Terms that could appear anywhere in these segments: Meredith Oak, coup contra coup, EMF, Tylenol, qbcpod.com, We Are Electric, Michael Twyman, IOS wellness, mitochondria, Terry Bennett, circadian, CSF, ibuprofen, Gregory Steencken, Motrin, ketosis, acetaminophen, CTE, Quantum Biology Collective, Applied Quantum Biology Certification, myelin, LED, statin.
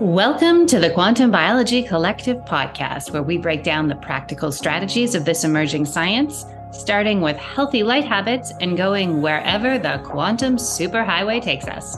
Welcome to the Quantum Biology Collective podcast, where we break down the practical strategies of this emerging science, starting with healthy light habits and going wherever the quantum superhighway takes us.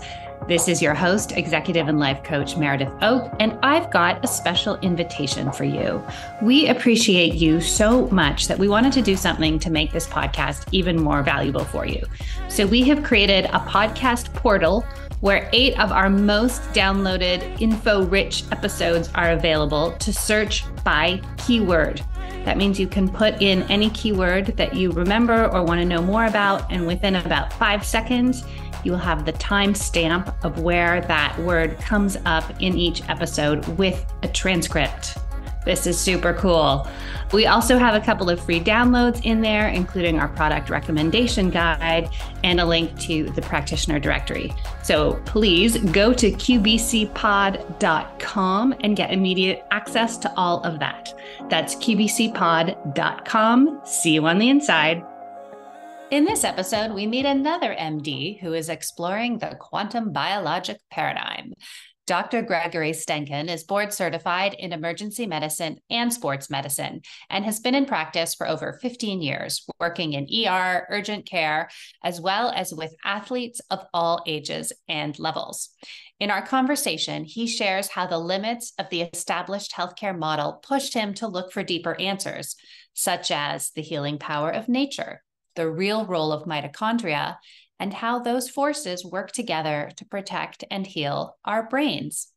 This is your host, executive and life coach, Meredith Oak, and I've got a special invitation for you. We appreciate you so much that we wanted to do something to make this podcast even more valuable for you. So we have created a podcast portal where 8 of our most downloaded info-rich episodes are available to search by keyword. That means you can put in any keyword that you remember or want to know more about, and within about 5 seconds, you will have the timestamp of where that word comes up in each episode with a transcript. This is super cool. We also have a couple of free downloads in there, including our product recommendation guide and a link to the practitioner directory. So please go to qbcpod.com and get immediate access to all of that. That's qbcpod.com. See you on the inside. In this episode, we meet another MD who is exploring the quantum biologic paradigm. Dr. Gregory Steencken is board certified in emergency medicine and sports medicine, and has been in practice for over 15 years, working in ER, urgent care, as well as with athletes of all ages and levels. In our conversation, he shares how the limits of the established healthcare model pushed him to look for deeper answers, such as the healing power of nature, the real role of mitochondria, and how those forces work together to protect and heal our brains.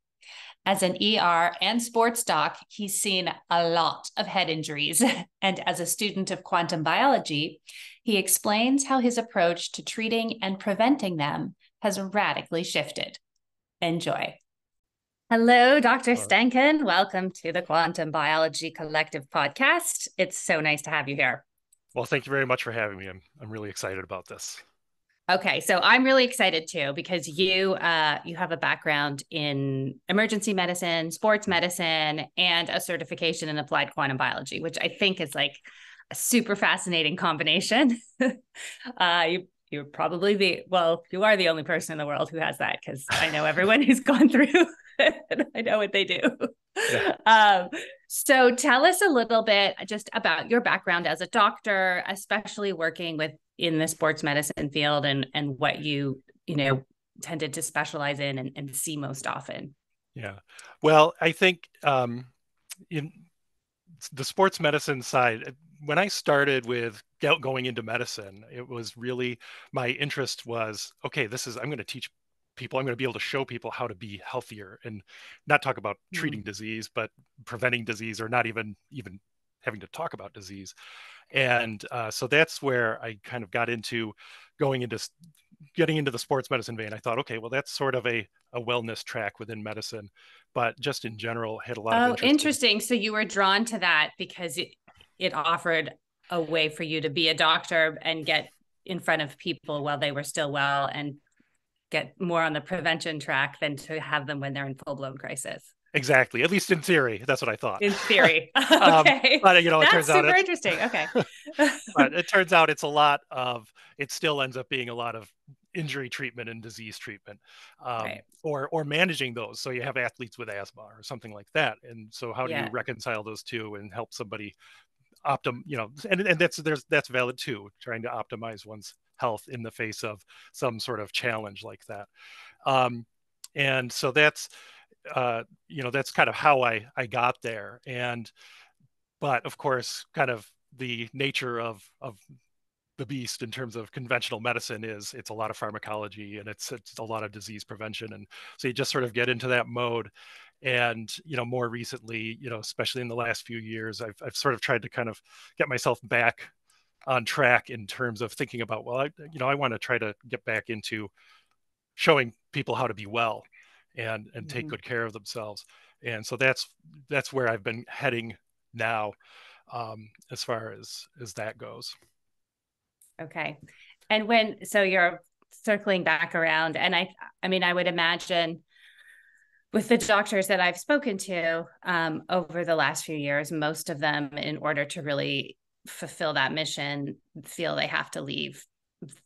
As an ER and sports doc, he's seen a lot of head injuries. And as a student of quantum biology, he explains how his approach to treating and preventing them has radically shifted. Enjoy. Hello, Dr. Steencken. Welcome to the Quantum Biology Collective podcast. It's so nice to have you here. Well, thank you very much for having me. I'm really excited about this. Okay, so I'm really excited too, because you have a background in emergency medicine, sports medicine, and a certification in applied quantum biology, which I think is like a super fascinating combination. You're probably you are the only person in the world who has that, because I know everyone who's gone through and I know what they do. Yeah. So tell us a little bit just about your background as a doctor, especially working in the sports medicine field, and what you tended to specialize in and see most often. Yeah. Well, I think in the sports medicine side, when I started with going into medicine, it was really, my interest was, okay, I'm going to teach people, I'm going to be able to show people how to be healthier, and not talk about treating disease, but preventing disease, or not even having to talk about disease. And so that's where I kind of got into getting into the sports medicine vein. I thought, okay, well, that's sort of a wellness track within medicine, but just in general had a lot of interesting. So you were drawn to that because it offered a way for you to be a doctor and get in front of people while they were still well, and get more on the prevention track than to have them when they're in full-blown crisis. Exactly. At least in theory, that's what I thought. In theory. Okay. But that's, it turns out, super interesting. Okay. But it turns out it still ends up being a lot of injury treatment and disease treatment, right, or managing those. So you have athletes with asthma or something like that. And so how do you reconcile those two and help somebody and that's valid too, trying to optimize one's health in the face of some sort of challenge like that. And so that's kind of how I got there. But of course, kind of the nature of the beast in terms of conventional medicine is it's a lot of pharmacology, and it's a lot of disease prevention. And so you just sort of get into that mode. And, more recently, especially in the last few years, I've sort of tried to kind of get myself back on track in terms of thinking about, well, I want to try to get back into showing people how to be well and take good care of themselves. And so that's where I've been heading now, as far as that goes. Okay. And so you're circling back around, and I would imagine with the doctors that I've spoken to, over the last few years, most of them, in order to really fulfill that mission, feel they have to leave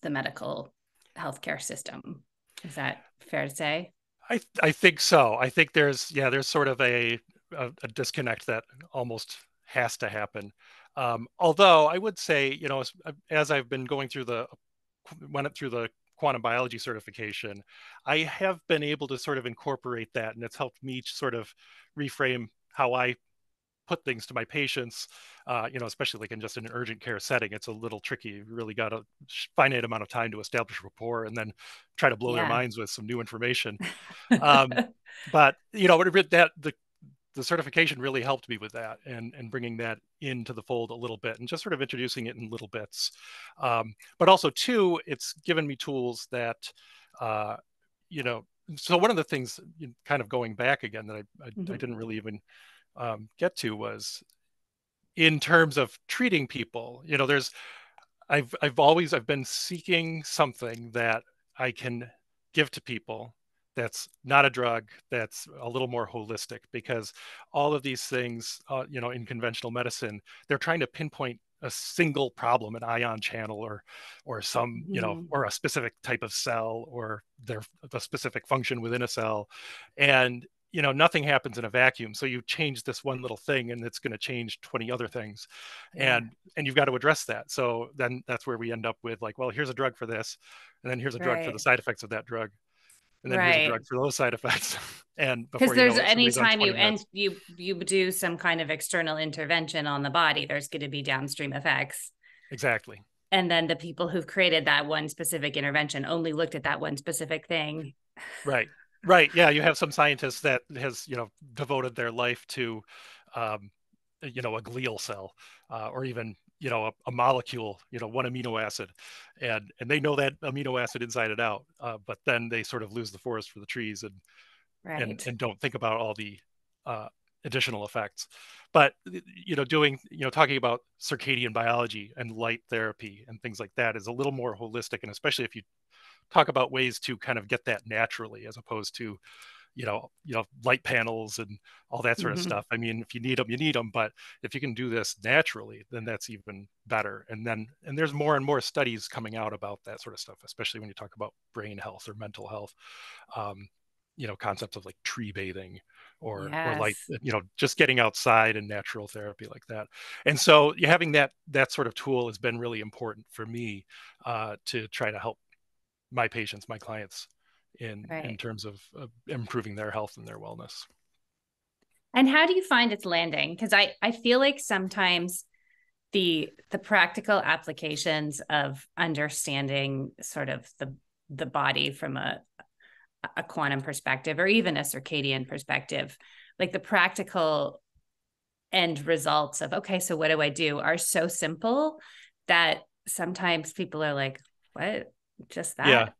the medical healthcare system. Is that fair to say? I think so. I think there's sort of a disconnect that almost has to happen. Although I would say, as I've been going through the quantum biology certification, I have been able to sort of incorporate that, and it's helped me sort of reframe how I put things to my patients, especially like in just an urgent care setting. It's a little tricky. You really got a finite amount of time to establish rapport and then try to blow their minds with some new information. But, that the certification really helped me with that and bringing that into the fold a little bit and just sort of introducing it in little bits. But also too, it's given me tools that, so one of the things kind of going back again that I didn't really even get to was in terms of treating people, I've been seeking something that I can give to people that's not a drug, that's a little more holistic, because all of these things, in conventional medicine, they're trying to pinpoint a single problem, an ion channel or some, or a specific type of cell or the specific function within a cell. And, nothing happens in a vacuum. So you change this one little thing and it's going to change 20 other things. And you've got to address that. So then that's where we end up with like, well, here's a drug for this. And then here's a drug for the side effects of that drug. And then here's a drug for those side effects. And because there's any time you do some kind of external intervention on the body, there's going to be downstream effects. Exactly. And then the people who've created that one specific intervention only looked at that one specific thing. Right. Yeah. You have some scientists that has, devoted their life to, a glial cell or even, a molecule, one amino acid. And they know that amino acid inside and out. But then they sort of lose the forest for the trees and don't think about all the additional effects. But, talking about circadian biology and light therapy and things like that is a little more holistic. And especially if you talk about ways to kind of get that naturally, as opposed to, light panels and all that sort of stuff. I mean, if you need them, you need them, but if you can do this naturally, then that's even better. And there's more and more studies coming out about that sort of stuff, especially when you talk about brain health or mental health, concepts of like tree bathing or like, just getting outside and natural therapy like that. And so having that sort of tool has been really important for me to try to help my patients, my clients in terms of improving their health and their wellness. And how do you find it's landing? Because I feel like sometimes the practical applications of understanding sort of the body from a quantum perspective, or even a circadian perspective, like the practical end results of, okay, so what do I do, are so simple that sometimes people are like, what? Just that.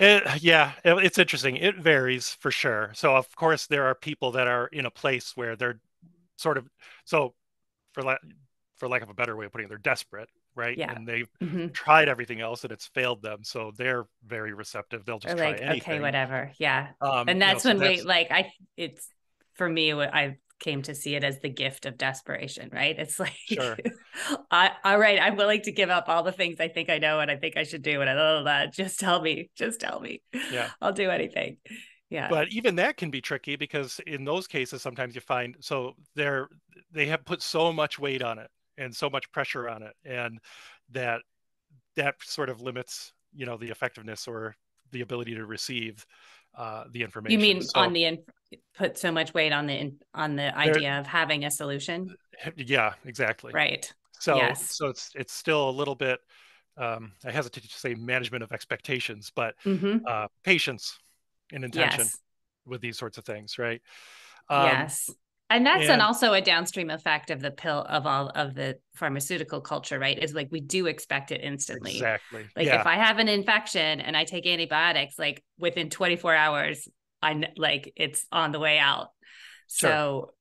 Yeah. It's interesting. It varies for sure. So of course there are people that are in a place where they're sort of, so for lack of a better way of putting it, they're desperate, right? Yeah. And they've tried everything else and it's failed them. So they're very receptive. They'll just try anything. Okay, whatever. Yeah. And that's for me, I came to see it as the gift of desperation, right? It's like, sure. All right, I'm willing to give up all the things I think I know and I think I should do, and just tell me. Yeah, I'll do anything. Yeah. But even that can be tricky, because in those cases, sometimes you find, so they have put so much weight on it and so much pressure on it, and that sort of limits, the effectiveness or the ability to receive the information. You mean put so much weight on the idea of having a solution? Yeah, exactly. Right. So, So it's still a little bit, I hesitate to say management of expectations, but patience and intention with these sorts of things. Right. Yes. And that's also a downstream effect of the pill, of all of the pharmaceutical culture, right? Is like, we do expect it instantly. Exactly. Like if I have an infection and I take antibiotics, like within 24 hours, it's on the way out. Sure. So,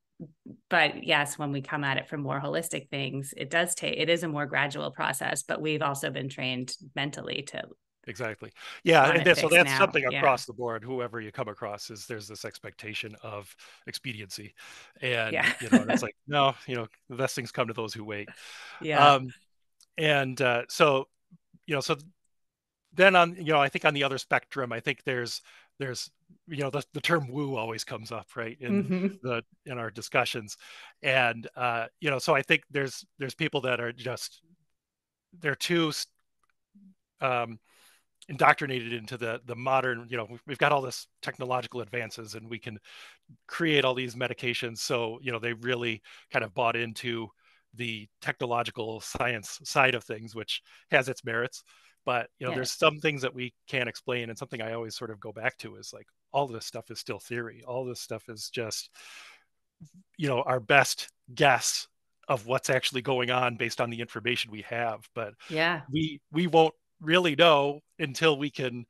but yes, when we come at it from more holistic things, it is a more gradual process, but we've also been trained mentally to. Exactly. Yeah. And that's something across the board, whoever you come across, is there's this expectation of expediency, and it's like, no, the best things come to those who wait. Yeah. So then on, I think on the other spectrum, I think there's you know, the term woo always comes up, right, in in our discussions. And, you know, so I think there's people that are just, they're too indoctrinated into the modern, you know, we've got all this technological advances and we can create all these medications. So, you know, they really kind of bought into the technological science side of things, which has its merits. But, you know, there's some things that we can't explain. And something I always sort of go back to is like, all of this stuff is still theory. All this stuff is just, you know, our best guess of what's actually going on based on the information we have. But we won't really know until we can,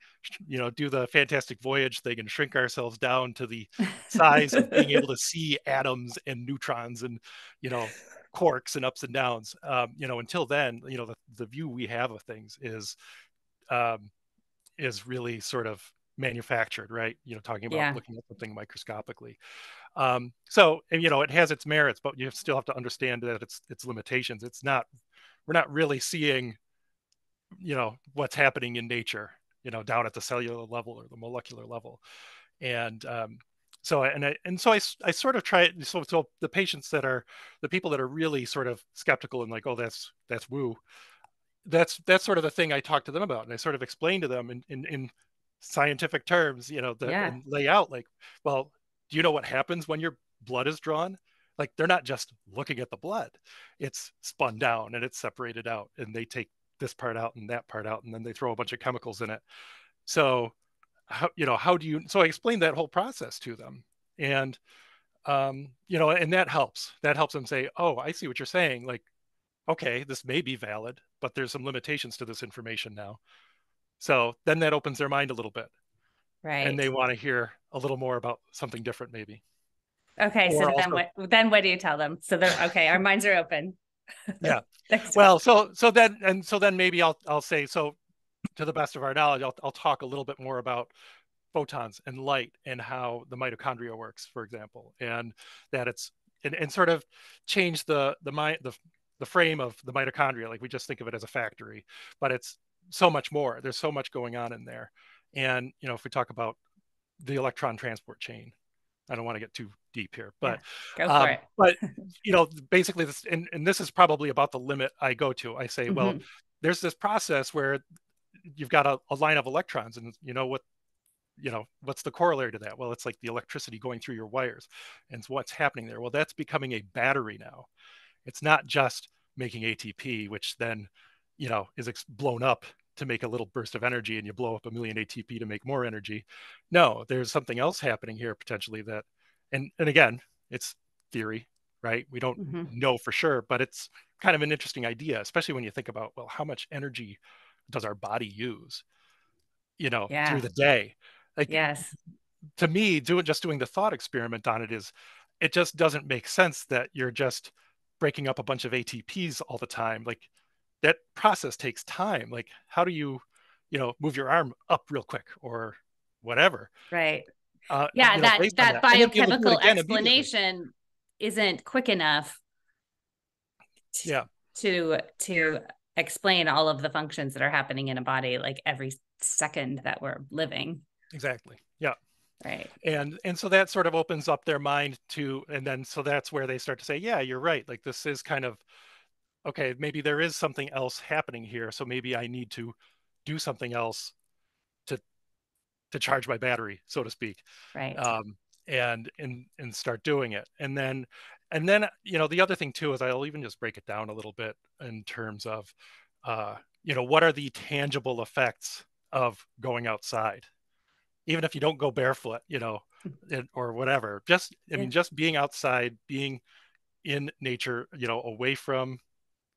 you know, do the Fantastic Voyage thing and shrink ourselves down to the size of being able to see atoms and neutrons and, you know, quarks and ups and downs. You know, until then, you know, the view we have of things is really sort of manufactured, right? You know, talking about looking at something microscopically. So, and, you know, it has its merits, but you still have to understand that its limitations. It's not, we're not really seeing, you know, what's happening in nature, you know, down at the cellular level or the molecular level. And so I sort of try it. So the patients that are the people that are really sort of skeptical and like, oh, that's woo. That's sort of the thing I talk to them about. And I sort of explain to them in scientific terms, you know, and lay out like, well, do you know what happens when your blood is drawn? Like, they're not just looking at the blood. It's spun down and it's separated out, and they take this part out and that part out, and then they throw a bunch of chemicals in it. So so I explained that whole process to them, and you know, and that helps them say, oh, I see what you're saying. Like, okay, this may be valid, but there's some limitations to this information now. So then that opens their mind a little bit, right? And they want to hear a little more about something different, maybe. Okay, or so also, then what do you tell them? So they're okay. Our minds are open. Yeah. Well, so then maybe I'll say, so to the best of our knowledge, I'll talk a little bit more about photons and light and how the mitochondria works, for example, and that it's and sort of change the frame of the mitochondria. Like, we just think of it as a factory, but it's so much more. There's so much going on in there. And, you know, if we talk about the electron transport chain, I don't want to get too deep here, but go for it. But, you know, basically this, and this is probably about the limit I go to. I say, well, there's this process where you've got a line of electrons, and what's the corollary to that? Well, it's like the electricity going through your wires, and what's happening there? Well, that's becoming a battery now. It's not just making ATP, which then, you know, is blown up to make a little burst of energy, and you blow up a million ATP to make more energy. No, there's something else happening here potentially that, and again, it's theory, right? We don't know for sure, but it's kind of an interesting idea, especially when you think about, well, how much energy does our body use, you know, through the day? Like, to me, doing the thought experiment on it is, it just doesn't make sense that you're just breaking up a bunch of ATPs all the time. Like, that process takes time. Like, how do you know, move your arm up real quick or whatever? Right. Yeah. That biochemical explanation isn't quick enough to explain all of the functions that are happening in a body, like every second that we're living. Exactly. Yeah. Right. And so that sort of opens up their mind to, and then, so that's where they start to say, yeah, you're right. Like, this is kind of, okay, maybe there is something else happening here. So maybe I need to do something else to charge my battery, so to speak. Right. And start doing it. And then, you know, the other thing too, is I'll even just break it down a little bit in terms of, you know, what are the tangible effects of going outside? Even if you don't go barefoot, you know, or whatever, just being outside, being in nature, you know, away from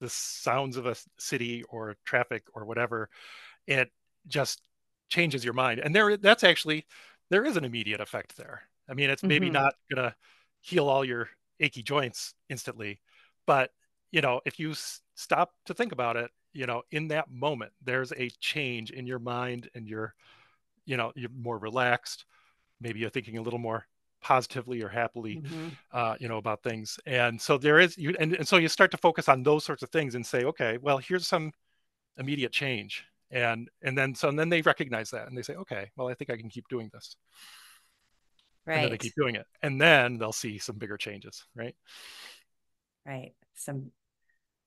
the sounds of a city or traffic or whatever, it just changes your mind. And there is an immediate effect there. I mean, it's maybe not gonna heal all your achy joints instantly, but, you know, if you stop to think about it, you know, in that moment, there's a change in your mind, and you're more relaxed. Maybe you're thinking a little more positively or happily, you know, about things. And so so you start to focus on those sorts of things and say, okay, well, here's some immediate change. And then they recognize that, and they say, okay, well, I think I can keep doing this. Right. And then they keep doing it. And then they'll see some bigger changes, right? Right.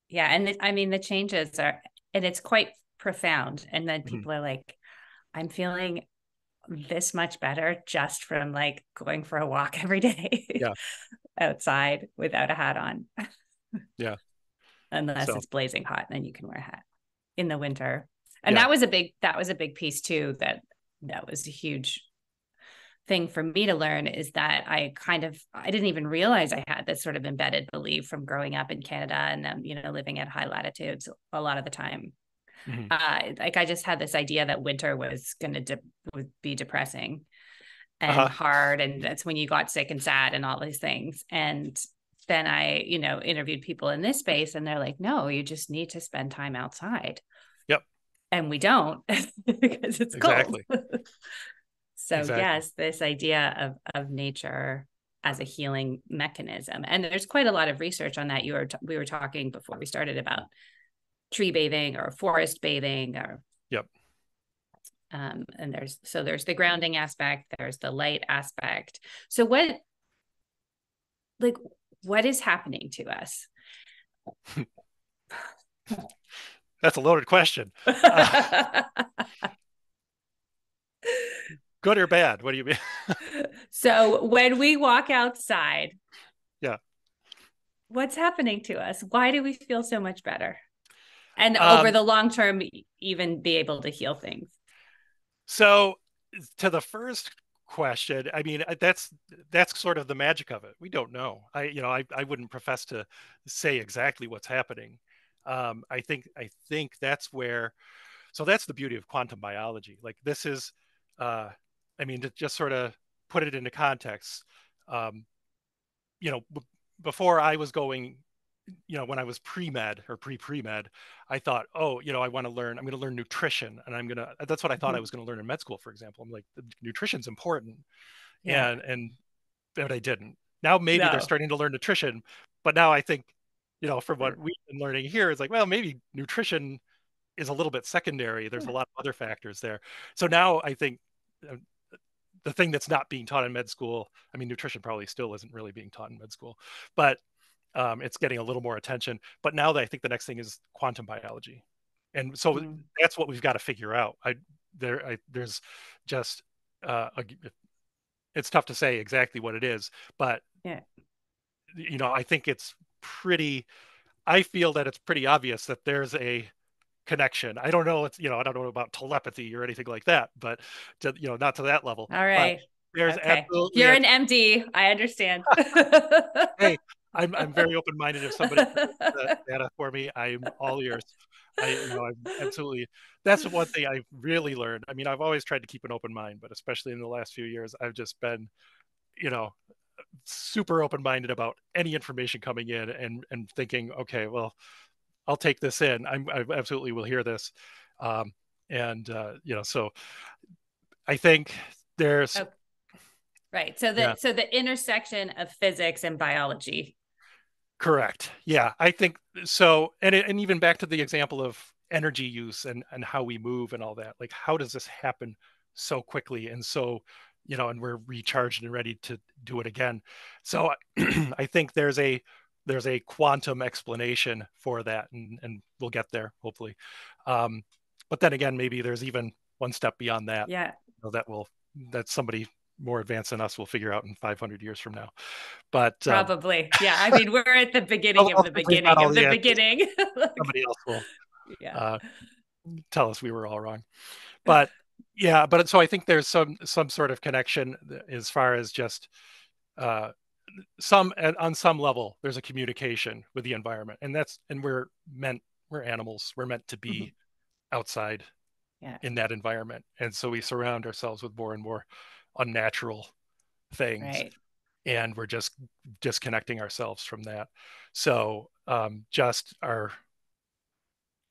Yeah. And I mean, the changes are, and it's quite profound. And then people are like, I'm feeling this much better just from like going for a walk every day outside without a hat on. Yeah. Unless it's blazing hot, then you can wear a hat in the winter. And that was a big piece too. That was a huge thing for me to learn, is that I didn't even realize I had this sort of embedded belief from growing up in Canada and, living at high latitudes a lot of the time. Mm-hmm. I just had this idea that winter was going to be depressing and hard. And that's when you got sick and sad and all these things. And then I, interviewed people in this space and they're like, no, you just need to spend time outside. Yep. And we don't because it's cold. So yes, this idea of nature as a healing mechanism. And there's quite a lot of research on that. We were talking before we started about tree bathing or forest bathing or and there's the grounding aspect, there's the light aspect. So what is happening to us? That's a loaded question. Good or bad? What do you mean? So when we walk outside, what's happening to us? Why do we feel so much better? And over the long term, even be able to heal things. So to the first question, I mean, that's sort of the magic of it. We don't know. I wouldn't profess to say exactly what's happening. I think that's where, so that's the beauty of quantum biology. Like this is, to just sort of put it into context, before I was going, when I was pre-med or pre-med, I thought, I'm going to learn nutrition. And that's what I thought I was going to learn in med school, for example. I'm like, nutrition's important. Yeah. And but I didn't. Now maybe they're starting to learn nutrition, but now I think, from what we've been learning here, it's like, well, maybe nutrition is a little bit secondary. There's a lot of other factors there. So now I think the thing that's not being taught in med school, I mean, nutrition probably still isn't really being taught in med school, but it's getting a little more attention. But now I think the next thing is quantum biology. And so that's what we've got to figure out. It's tough to say exactly what it is, but I think I feel that it's pretty obvious that there's a connection. I don't know. It's, I don't know about telepathy or anything like that, but not to that level. All right. But there's absolutely. You're an MD. I understand. Hey, I'm very open-minded. If somebody puts that data for me, I'm all ears. I'm absolutely. That's one thing I've really learned. I mean, I've always tried to keep an open mind, but especially in the last few years, I've just been, super open-minded about any information coming in and thinking, okay, well, I'll take this in. I absolutely will hear this. So I think there's... Okay. Right. So so the intersection of physics and biology. Correct. Yeah, I think so. And even back to the example of energy use and how we move and all that, like, how does this happen so quickly? And so, and we're recharged and ready to do it again. So I think there's a quantum explanation for that, and we'll get there, hopefully. But then again, maybe there's even one step beyond that. Yeah. That somebody more advanced than us will figure out in 500 years from now, but probably, I mean, we're at the beginning of the beginning of the beginning. Somebody else will tell us we were all wrong, but so I think there's some sort of connection as far as just on some level, there's a communication with the environment, and we're animals, we're meant to be outside in that environment, and so we surround ourselves with more and more unnatural things, and we're just disconnecting ourselves from that. So just our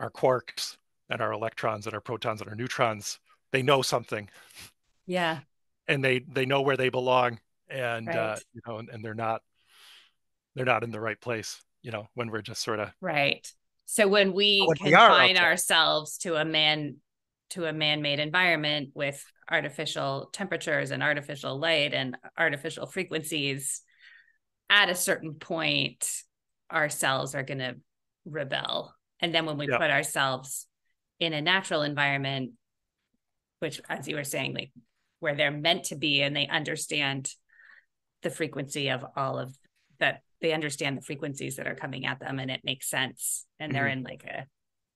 quarks and our electrons and our protons and our neutrons, they know something, and they know where they belong, and and they're not in the right place, when we're just sort of so when we confine ourselves to a man-made environment with artificial temperatures and artificial light and artificial frequencies, at a certain point, our cells are going to rebel. And then when we put ourselves in a natural environment, which, as you were saying, like where they're meant to be, and they understand the frequency of all of that, they understand the frequencies that are coming at them, and it makes sense. And they're in like a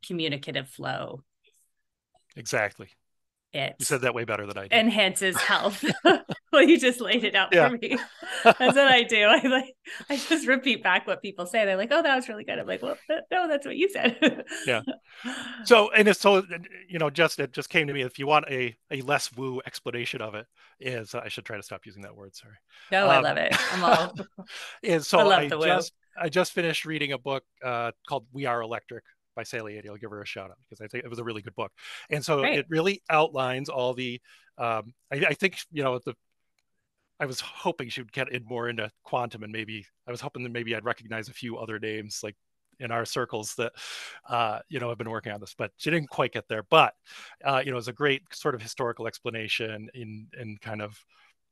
communicative flow. Exactly. You said that way better than I did. Enhances health. Well, you just laid it out for me. That's what I do. I just repeat back what people say. They're like, "Oh, that was really good." I'm like, "Well, no, that's what you said." Yeah. So, and it's so, you know, it just came to me. If you want a less woo explanation of it, is I should try to stop using that word. Sorry. No, I love it. I'm all. And so I just finished reading a book called "We Are Electric" by Sally Eddie. I'll give her a shout out because I think it was a really good book. And so it really outlines all the. I think, you know, I was hoping she would get in more into quantum, and maybe I'd recognize a few other names like in our circles that, you know, have been working on this, but she didn't quite get there. But, you know, it's a great sort of historical explanation in kind of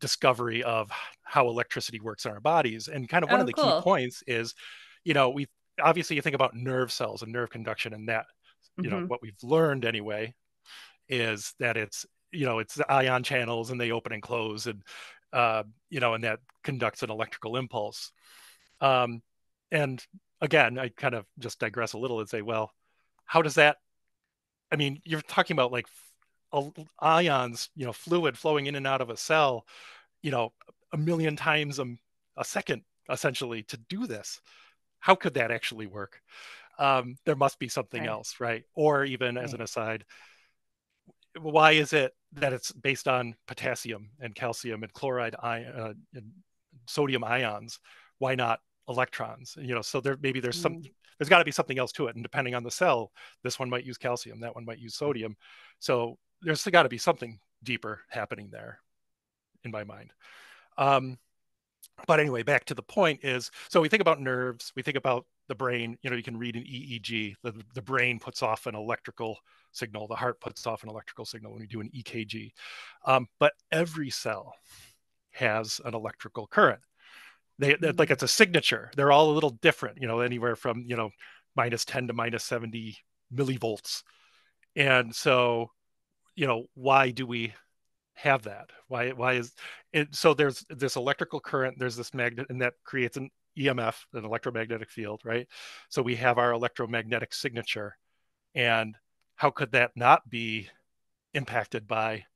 discovery of how electricity works in our bodies. And kind of one of the key points is, you know, we obviously you think about nerve cells and nerve conduction, and that, you know, what we've learned anyway is that it's, you know, it's the ion channels and they open and close and, you know, and that conducts an electrical impulse. And again, I kind of just digress a little and say, well, how does that, I mean, you're talking about like ions, you know, fluid flowing in and out of a cell, you know, a million times a second, essentially, to do this. How could that actually work? There must be something else, right? Or even as an aside, why is it that it's based on potassium and calcium and chloride and sodium ions? Why not electrons? You know, so there's some, there's got to be something else to it. And depending on the cell, this one might use calcium, that one might use sodium. So there's got to be something deeper happening there, in my mind. But anyway, back to the point is, so we think about nerves, we think about the brain. You know, you can read an EEG, the brain puts off an electrical signal, the heart puts off an electrical signal when we do an EKG. But every cell has an electrical current. Like it's a signature. They're all a little different, you know, anywhere from, you know, -10 to -70 millivolts. And so, you know, why do we have that? Why is it? So there's this electrical current, there's this magnet, and that creates an EMF, an electromagnetic field, right? So we have our electromagnetic signature. And how could that not be impacted by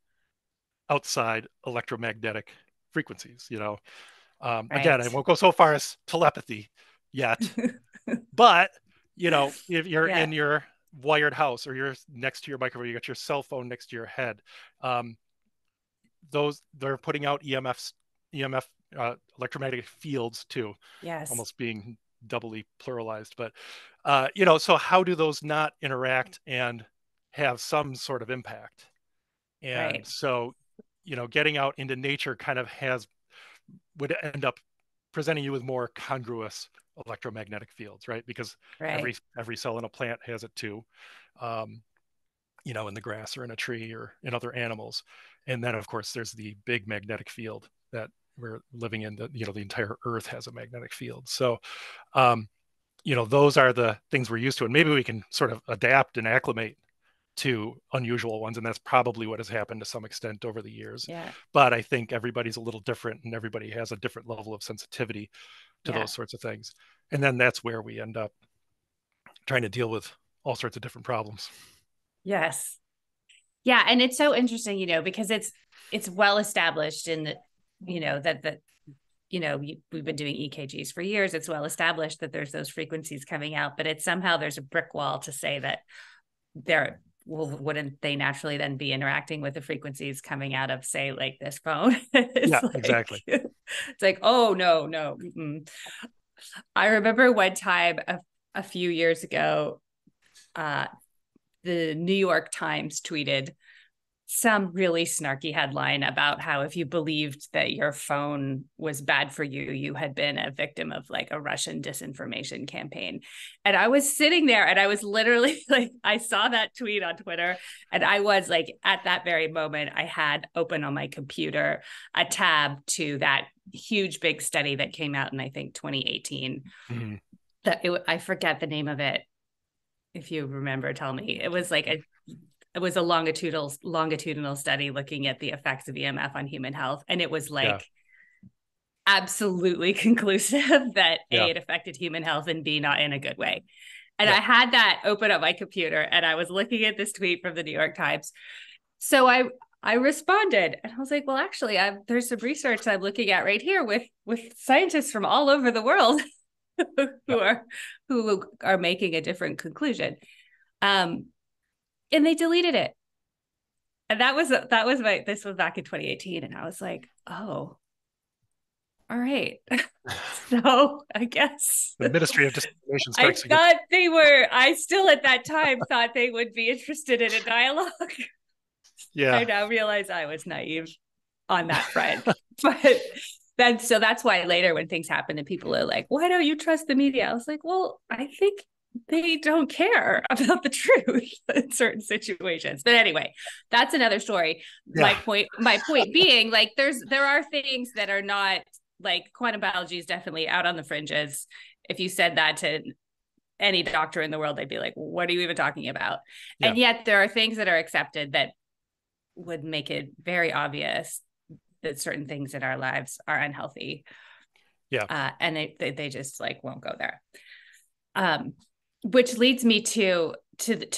outside electromagnetic frequencies? You know, again, I won't go so far as telepathy yet, but you know, if you're in your wired house or you're next to your microwave, you got your cell phone next to your head. Those they're putting out EMF electromagnetic fields too. Yes, almost being doubly pluralized, but you know, so how do those not interact and have some sort of impact? And so, you know, getting out into nature kind of would end up presenting you with more congruous electromagnetic fields, right? Because every cell in a plant has it too, you know, in the grass or in a tree or in other animals. And then of course there's the big magnetic field that we're living in. The, you know, the entire earth has a magnetic field. So, you know, those are the things we're used to, and maybe we can sort of adapt and acclimate to unusual ones. And that's probably what has happened to some extent over the years. Yeah. But I think everybody's a little different, and everybody has a different level of sensitivity to those sorts of things. And then that's where we end up trying to deal with all sorts of different problems. Yes. Yeah. And it's so interesting, you know, because it's well established in the, you know, that, you know, we've been doing EKGs for years. It's well established that there's those frequencies coming out, but it's somehow there's a brick wall to say that wouldn't they naturally then be interacting with the frequencies coming out of, say, like this phone? Yeah, like, exactly. It's like, oh, no. Mm-mm. I remember one time a few years ago, the New York Times tweeted some really snarky headline about how if you believed that your phone was bad for you, you had been a victim of like a Russian disinformation campaign. And I was sitting there and I was literally like, I saw that tweet on Twitter and I was like, at that very moment, I had open on my computer a tab to that huge big study that came out in, I think, 2018. Mm-hmm. I forget the name of it. If you remember, tell me. It was like it was a longitudinal study looking at the effects of EMF on human health. And it was like absolutely conclusive that A, it affected human health, and B, not in a good way. And I had that open up my computer and I was looking at this tweet from the New York Times. So I responded and I was like, well, actually, there's some research I'm looking at right here with scientists from all over the world who are making a different conclusion. And they deleted it. And this was back in 2018. And I was like, oh, all right. So I guess the Ministry of Disinformation strikes again. I thought they were, I still at that time thought they would be interested in a dialogue. Yeah. I now realize I was naive on that front. But then, so that's why later when things happen and people are like, why don't you trust the media? I was like, well, I think they don't care about the truth in certain situations. But anyway, that's another story. Yeah. My point being, like, there are things that are not, like, quantum biology is definitely out on the fringes. If you said that to any doctor in the world, they'd be like, what are you even talking about? Yeah. And yet there are things that are accepted that would make it very obvious that certain things in our lives are unhealthy. Yeah. And they just, like, won't go there. Which leads me to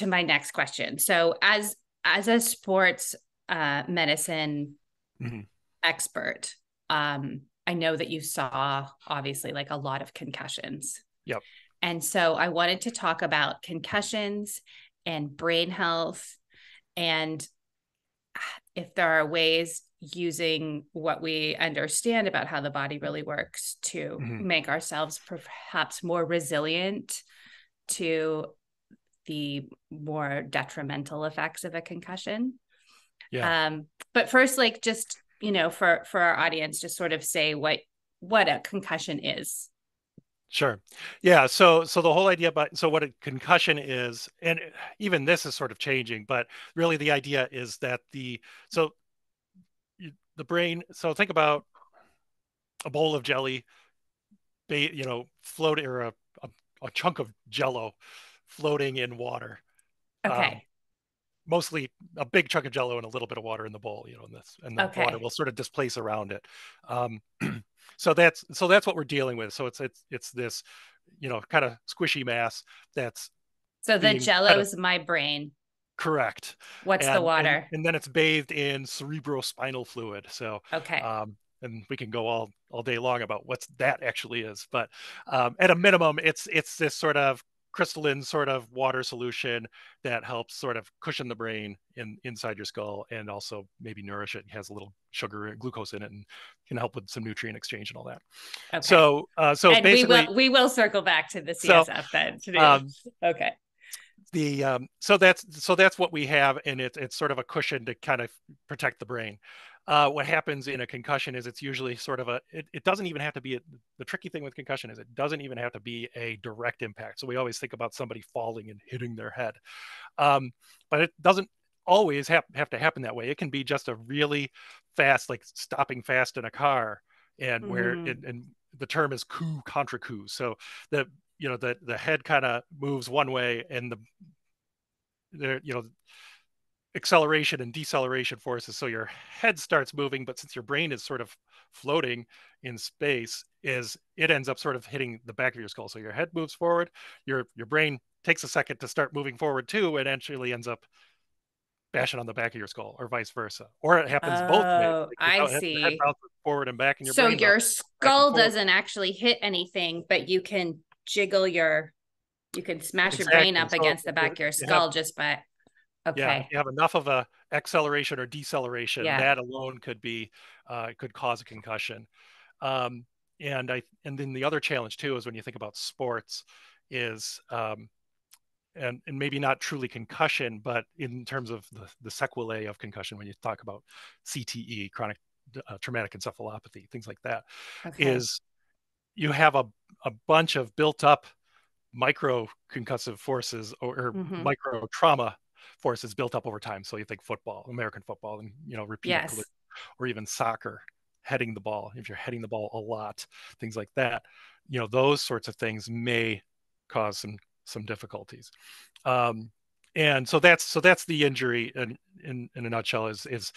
my next question. So as a sports medicine expert, I know that you saw, obviously, like, a lot of concussions. Yep. And so I wanted to talk about concussions and brain health, and if there are ways using what we understand about how the body really works to make ourselves perhaps more resilient to the more detrimental effects of a concussion. Yeah. But first, like, just, you know, for our audience, just sort of say what a concussion is. Sure. Yeah. So the whole idea about what a concussion is, and even this is sort of changing, but really the idea is that the brain, so think about a bowl of jelly, you know, float, or a chunk of jello floating in water. Okay. Mostly a big chunk of jello and a little bit of water in the bowl, you know, and the water will sort of displace around it. So that's what we're dealing with. So it's this, you know, kind of squishy mass that's. So the jello is my brain. Correct. What's the water? And then it's bathed in cerebrospinal fluid. So okay. And we can go all day long about what that actually is. But at a minimum, it's this sort of crystalline sort of water solution that helps sort of cushion the brain inside your skull, and also maybe nourish it. It has a little sugar and glucose in it and can help with some nutrient exchange and all that. Okay. So and basically, we will circle back to the CSF then. Today. Okay. So that's what we have, and it's sort of a cushion to kind of protect the brain. What happens in a concussion is it's usually sort of it doesn't even have to be the tricky thing with concussion is it doesn't even have to be a direct impact. So we always think about somebody falling and hitting their head. But it doesn't always have to happen that way. It can be just a really fast, like stopping fast in a car, and where it, and the term is coup contra coup. So the head kind of moves one way, and the acceleration and deceleration forces. So your head starts moving, but since your brain is sort of floating in space, it ends up sort of hitting the back of your skull. So your head moves forward, your brain takes a second to start moving forward too, and actually ends up bashing on the back of your skull, or vice versa. Or it happens both ways. I see. Head bounces forward and back, and your skull doesn't actually hit anything, but you can jiggle smash your brain up against the back of your skull just by. Okay. Yeah, if you have enough of a acceleration or deceleration, that alone could be could cause a concussion. And then the other challenge too is when you think about sports is and maybe not truly concussion, but in terms of the sequelae of concussion, when you talk about CTE, chronic traumatic encephalopathy, things like that, is you have a bunch of built up micro concussive forces or micro trauma forces built up over time. So you think football, American football, and repeat, or even soccer, heading the ball. If you're heading the ball a lot, things like that, those sorts of things may cause some difficulties. And so that's the injury in a nutshell. Is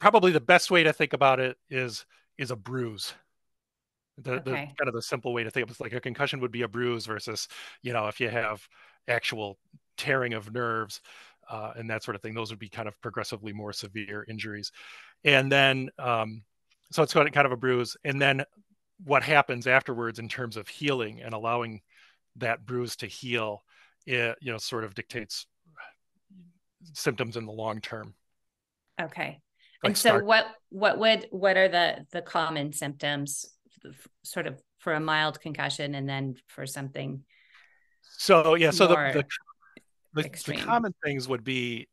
probably the best way to think about it is a bruise. The kind of the simple way to think of it's like a concussion would be a bruise versus, if you have actual tearing of nerves and that sort of thing, those would be kind of progressively more severe injuries. And then, so it's kind of a bruise. And then what happens afterwards in terms of healing and allowing that bruise to heal, it, sort of dictates symptoms in the long term. Okay. Like and so what are the common symptoms sort of for a mild concussion and then for something? So, yeah. So the common things would be,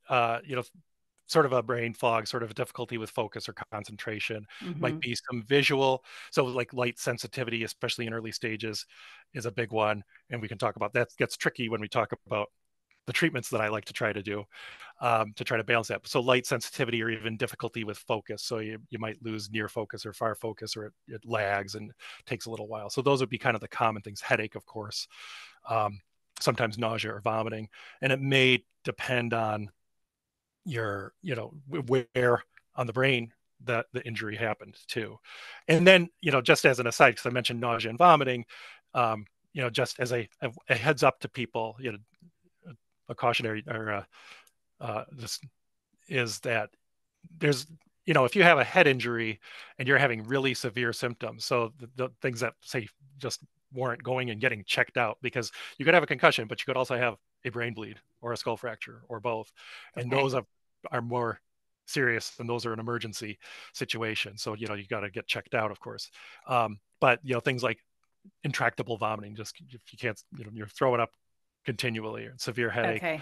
sort of a brain fog, sort of a difficulty with focus or concentration, might be some visual. So like light sensitivity, especially in early stages, is a big one. And we can talk about that. Gets tricky when we talk about the treatments that I like to try to do to try to balance that. So light sensitivity or even difficulty with focus. So you might lose near focus or far focus, or it lags and takes a little while. So those would be kind of the common things. Headache, of course, sometimes nausea or vomiting. And it may depend on your, where on the brain that the injury happened too. And then, just as an aside, because I mentioned nausea and vomiting, just as a heads up to people, a cautionary or this is that there's, if you have a head injury and you're having really severe symptoms, so the things that say just warrant going and getting checked out, because you could have a concussion, but you could also have a brain bleed or a skull fracture or both. And those are more serious, and those are an emergency situation. So, you got to get checked out, of course. But, things like intractable vomiting, just if you can't, you're throwing up continually, or severe headache,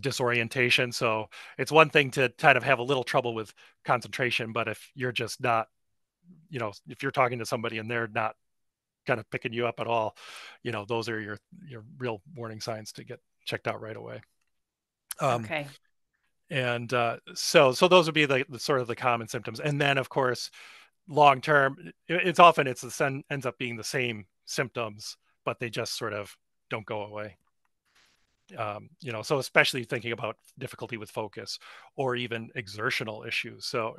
disorientation. So it's one thing to kind of have a little trouble with concentration, but if you're just not, if you're talking to somebody and they're not kind of picking you up at all, those are your real warning signs to get checked out right away. And so those would be the sort of the common symptoms. And then, of course, long term, it ends up being the same symptoms, but they just sort of don't go away. So especially thinking about difficulty with focus or even exertional issues. So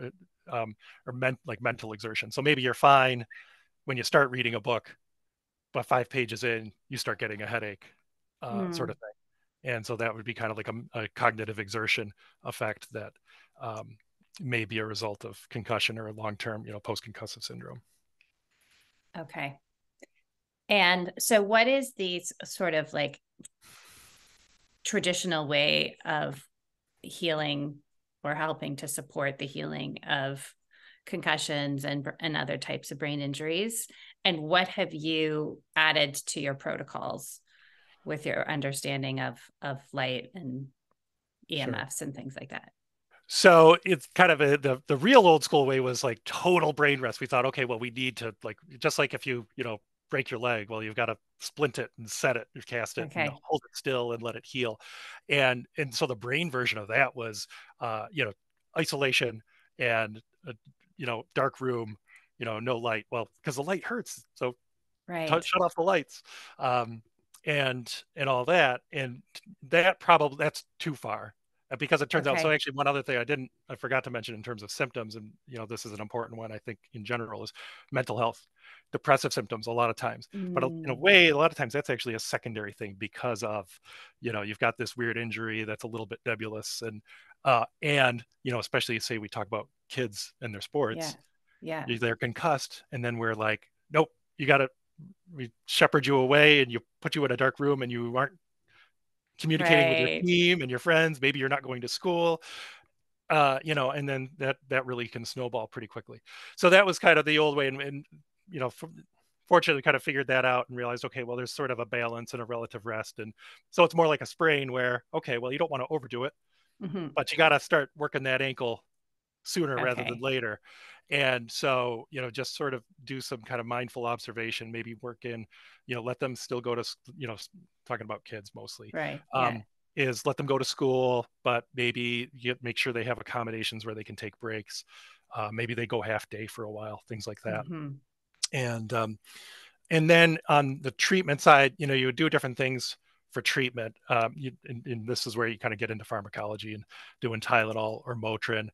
like mental exertion. So maybe you're fine when you start reading a book, but 5 pages in, you start getting a headache, sort of thing. And so that would be kind of like a cognitive exertion effect that may be a result of concussion or a long-term, post-concussive syndrome. Okay. And so what is the sort of like traditional way of healing or helping to support the healing of concussions and other types of brain injuries? And what have you added to your protocols with your understanding of light and EMFs and things like that? So it's kind of the real old school way was like total brain rest. We thought, okay, well, we need to just like if you, break your leg, well, you've got to splint it and set it and cast it and hold it still and let it heal. And so the brain version of that was, isolation and, dark room, no light. Well, because the light hurts. So shut off the lights and all that. And that probably that's too far, because it turns out. So actually one other thing I forgot to mention in terms of symptoms, and, this is an important one, I think, in general, is mental health, depressive symptoms a lot of times, but in a way, a lot of times that's actually a secondary thing because of, you've got this weird injury that's a little bit nebulous and especially say we talk about kids and their sports, they're concussed. And then we're like, nope, we shepherd you away and you put you in a dark room and you aren't communicating with your team and your friends. Maybe you're not going to school, and then that really can snowball pretty quickly. So that was kind of the old way. And fortunately kind of figured that out and realized, okay, well, there's sort of a balance and a relative rest. And so it's more like a sprain where, okay, well, you don't want to overdo it, but you got to start working that ankle sooner rather than later. And so, you know, just sort of do some kind of mindful observation, maybe work in, you know, let them still go to, you know, talking about kids mostly, is let them go to school, but maybe make sure they have accommodations where they can take breaks. Maybe they go half day for a while, things like that. And then on the treatment side, you know, you would do different things for treatment. And this is where you kind of get into pharmacology and doing Tylenol or Motrin.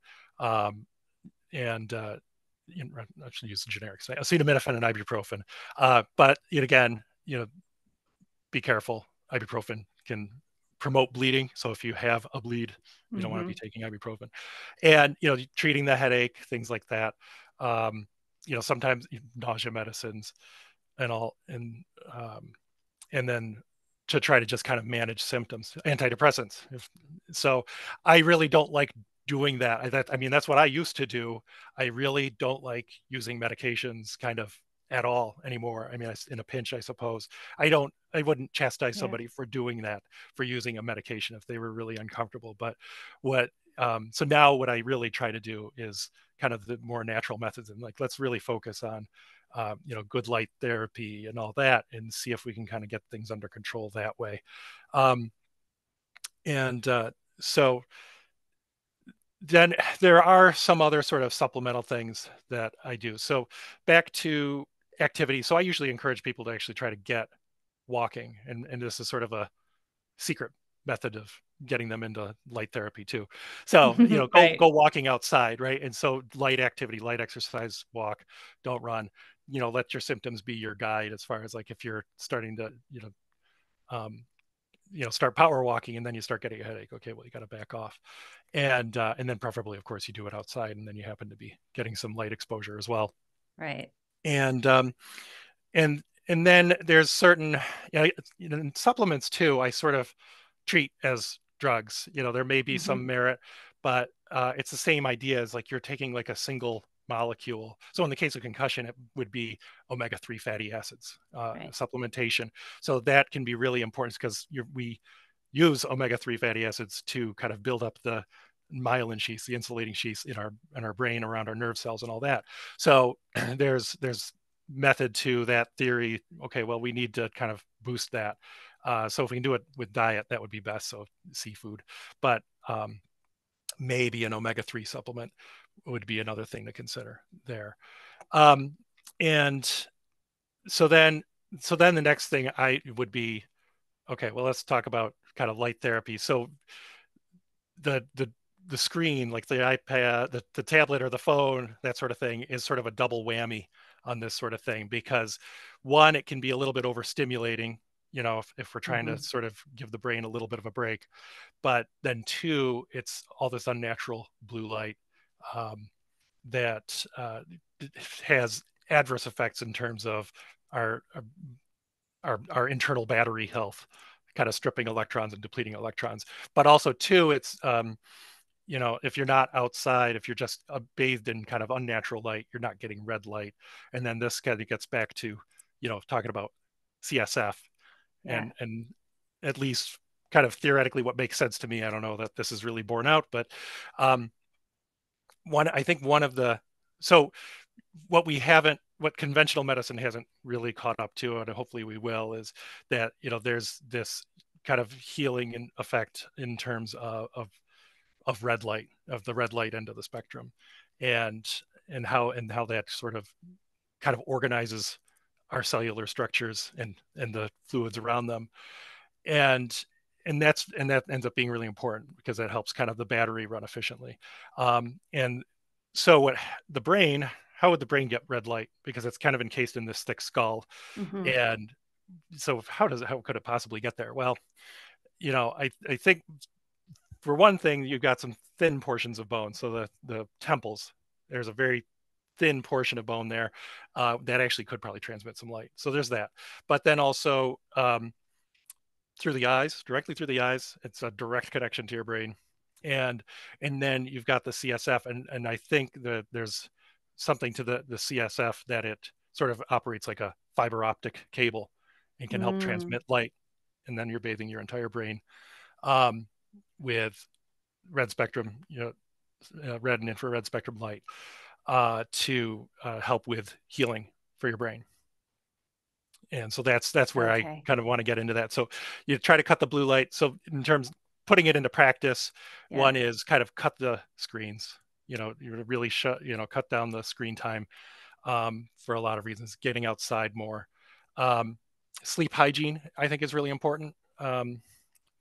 And I should use the generics, acetaminophen and ibuprofen. But again, you know, be careful. Ibuprofen can promote bleeding. So if you have a bleed, you don't want to be taking ibuprofen. And, you know, treating the headache, things like that. You know, sometimes nausea medicines and all. And then to try to just kind of manage symptoms, antidepressants. So I really don't like doing that. I mean, that's what I used to do. I really don't like using medications kind of at all anymore. I mean, in a pinch, I suppose. I wouldn't chastise somebody for doing that, for using a medication if they were really uncomfortable. But so now what I really try to do is kind of the more natural methods, and like, let's really focus on, you know, good light therapy and all that, and see if we can kind of get things under control that way. So then there are some other sort of supplemental things that I do. So back to activity. So I usually encourage people to actually try to get walking. And this is sort of a secret method of getting them into light therapy too. So, you know, go walking outside, right? And so light activity, light exercise, walk, don't run, you know, let your symptoms be your guide as far as like, if you're starting to, start power walking and then you start getting a headache. Okay, well, you got to back off. And then preferably, of course, you do it outside and then you happen to be getting some light exposure as well. Right. And then there's certain, you know, supplements too, I sort of treat as drugs. You know, there may be some merit, but it's the same idea as like you're taking like a single molecule. So in the case of concussion, it would be omega-3 fatty acids supplementation. So that can be really important because we use omega-3 fatty acids to kind of build up the myelin sheaths, the insulating sheaths in our brain around our nerve cells and all that. So there's method to that theory. Okay, well, we need to kind of boost that. So if we can do it with diet, that would be best. So seafood, but maybe an omega-3 supplement would be another thing to consider there. And so then the next thing I would be, okay, well, let's talk about kind of light therapy. So the screen, like the iPad, the tablet or the phone, that sort of thing is sort of a double whammy on this sort of thing, because one, it can be a little bit overstimulating, you know, if we're trying to sort of give the brain a little bit of a break, but then two, it's all this unnatural blue light that has adverse effects in terms of our internal battery health, kind of stripping electrons and depleting electrons. But also too, it's, you know, if you're not outside, if you're just bathed in kind of unnatural light, you're not getting red light. And then this kind of gets back to, you know, talking about CSF and at least kind of theoretically what makes sense to me. I don't know that this is really borne out, but what conventional medicine hasn't really caught up to, and hopefully we will, is that, you know, there's this kind of healing and effect in terms of red light, of the red light end of the spectrum, and how that sort of kind of organizes our cellular structures and the fluids around them. And that ends up being really important because that helps kind of the battery run efficiently. And so how would the brain get red light? Because it's kind of encased in this thick skull. And so how could it possibly get there? Well, you know, I think for one thing, you've got some thin portions of bone. So the temples, there's a very thin portion of bone there that actually could probably transmit some light. So there's that. But then also through the eyes, directly through the eyes, it's a direct connection to your brain. And then you've got the CSF. And I think that there's something to the CSF that it sort of operates like a fiber optic cable and can help transmit light. And then you're bathing your entire brain with red spectrum, red and infrared spectrum light to help with healing for your brain. And so that's where I kind of want to get into that. So you try to cut the blue light. So in terms of putting it into practice, one is kind of cut the screens, you really cut down the screen time for a lot of reasons, getting outside more. Sleep hygiene, I think, is really important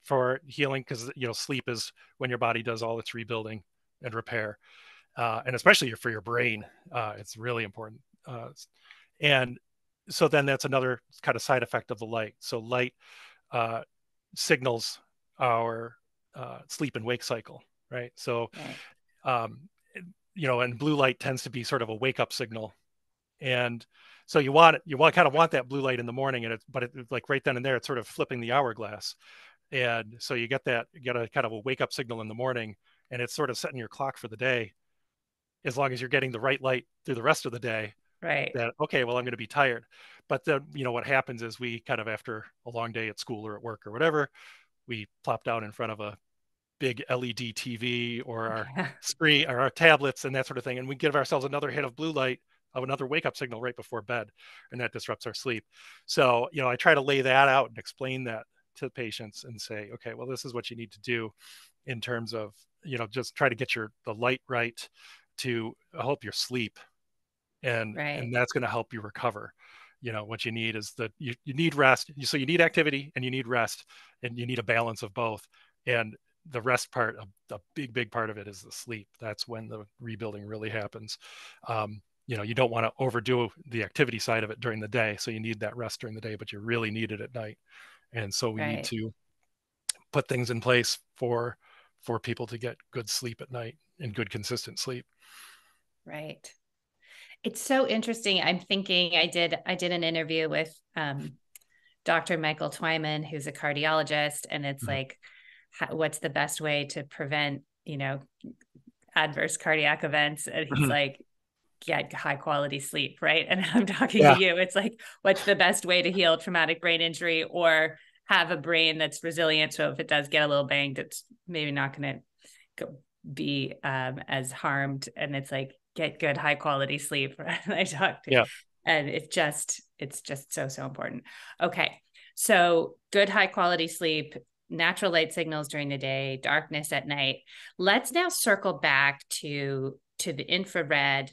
for healing because, sleep is when your body does all its rebuilding and repair. And especially for your brain, it's really important. And so then that's another kind of side effect of the light. So light signals our sleep and wake cycle, right? So, and blue light tends to be sort of a wake up signal. And so you kind of want that blue light in the morning, but like right then and there, it's sort of flipping the hourglass. And so you get a kind of a wake up signal in the morning, and it's sort of setting your clock for the day. As long as you're getting the right light through the rest of the day, right? That, okay, well, I'm going to be tired. But then, what happens is we kind of, after a long day at school or at work or whatever, we plop down in front of a big LED TV or our screen or our tablets and that sort of thing. And we give ourselves another hit of blue light, of another wake up signal right before bed. And that disrupts our sleep. So, I try to lay that out and explain that to patients and say, okay, well, this is what you need to do in terms of, just try to get the light right to help your sleep. And that's going to help you recover. What you need is that you need rest. So you need activity and you need rest, and you need a balance of both. And the rest part, a big, big part of it, is the sleep. That's when the rebuilding really happens. You don't want to overdo the activity side of it during the day. So you need that rest during the day, but you really need it at night. And so we need to put things in place for people to get good sleep at night and good, consistent sleep. Right. It's so interesting. I'm thinking I did an interview with Dr. Michael Twyman, who's a cardiologist, and it's like, what's the best way to prevent, adverse cardiac events? And he's like, get high quality sleep, right? And I'm talking to you. It's like, what's the best way to heal traumatic brain injury or have a brain that's resilient? So if it does get a little banged, it's maybe not going to be as harmed. And it's like, get good, high quality sleep. I talked to and it's just so important. Okay. So good, high quality sleep, natural light signals during the day, darkness at night. Let's now circle back to the infrared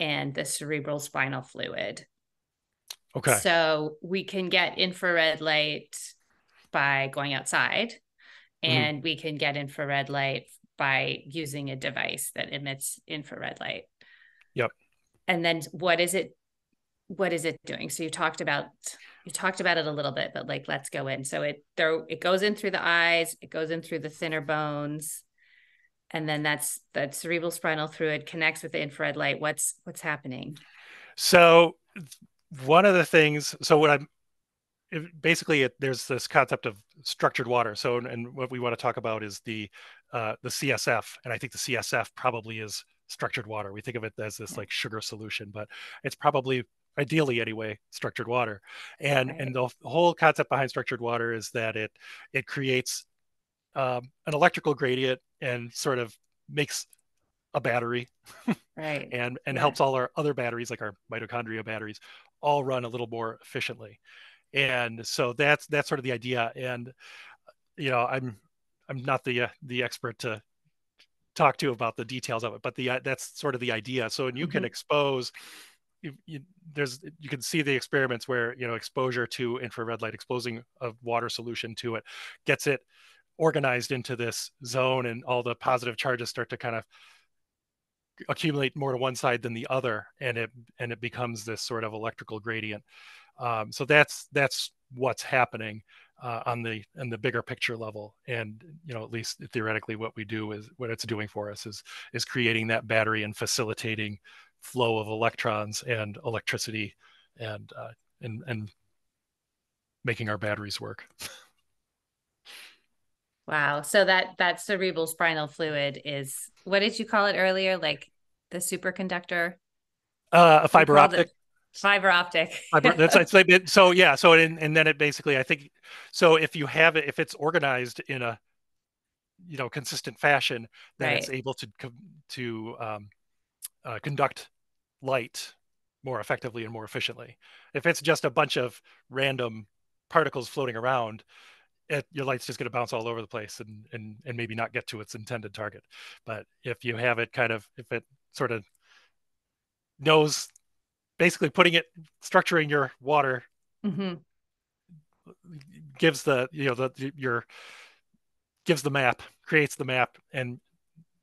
and the cerebral spinal fluid. Okay. So we can get infrared light by going outside, and we can get infrared light by using a device that emits infrared light. Yep. And then what is it doing? So you talked about it a little bit, but let's go in. So it goes in through the eyes, it goes in through the thinner bones, and then that cerebral spinal fluid connects with the infrared light. What's happening? So one of the things, there's this concept of structured water. So, and what we want to talk about is the CSF. And I think the CSF probably is structured water. We think of it as this like sugar solution, but it's probably, ideally anyway, structured water. And the whole concept behind structured water is that it creates an electrical gradient and sort of makes a battery and helps all our other batteries, like our mitochondria batteries, all run a little more efficiently. And so that's sort of the idea. And, I'm not the expert to talk to about the details of it, but that's sort of the idea. So, and you can expose, you can see the experiments where, exposure to infrared light, exposing a water solution to it, gets it organized into this zone, and all the positive charges start to kind of accumulate more to one side than the other. And it becomes this sort of electrical gradient. So that's what's happening on the bigger picture level. And, at least theoretically, what we do is what it's doing for us is creating that battery and facilitating flow of electrons and electricity and making our batteries work. Wow. So that cerebral spinal fluid is, what did you call it earlier? Like the superconductor? A fiber optic. Fiber optic. So yeah. So and then it basically, I think, so if you have it, if it's organized in a, consistent fashion, then it's able to conduct light more effectively and more efficiently. If it's just a bunch of random particles floating around, your light's just going to bounce all over the place and maybe not get to its intended target. But if you have it if it sort of knows, basically structuring your water gives the map, creates the map, and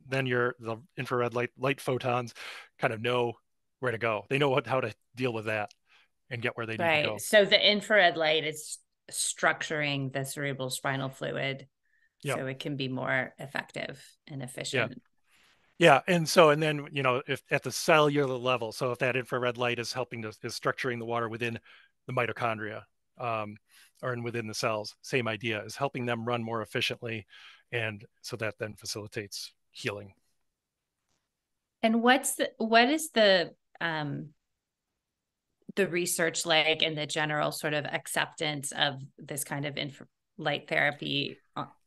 then the infrared light photons kind of know where to go. They know how to deal with that and get where they need to go. So the infrared light is structuring the cerebral spinal fluid so it can be more effective and efficient. Yeah. And then, if at the cellular level, so if that infrared light is is structuring the water within the mitochondria or within the cells, same idea, is helping them run more efficiently. And so that then facilitates healing. And what is the research like and the general sort of acceptance of this kind of light therapy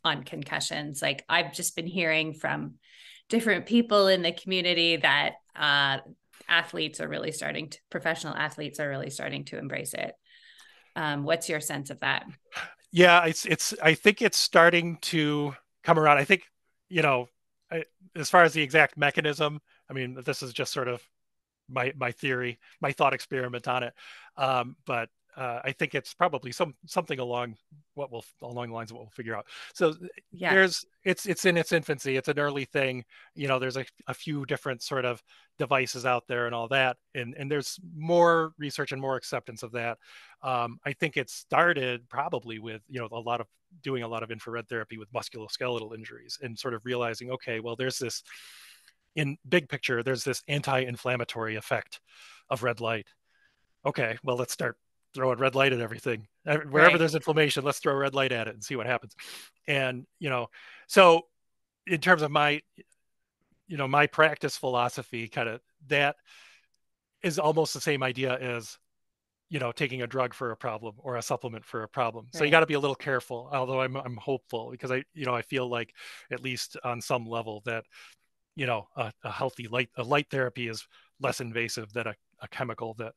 on concussions? Like, I've just been hearing from different people in the community that professional athletes are really starting to embrace it. What's your sense of that? Yeah, I think it's starting to come around. I think, as far as the exact mechanism, I mean, this is just sort of my theory, my thought experiment on it. But I think it's probably something along the lines of what we'll figure out. So yeah, it's in its infancy. It's an early thing. There's a few different sort of devices out there and all that. And there's more research and more acceptance of that. I think it started probably with, doing a lot of infrared therapy with musculoskeletal injuries and sort of realizing, okay, well, there's this, in big picture, there's this anti-inflammatory effect of red light. Okay, well, let's start throwing red light at everything. Wherever there's inflammation, let's throw red light at it and see what happens. And, so in terms of my, my practice philosophy, kind of that is almost the same idea as, taking a drug for a problem or a supplement for a problem. Right. So you got to be a little careful, although I'm hopeful because I feel like at least on some level that, a healthy light therapy is less invasive than a chemical that,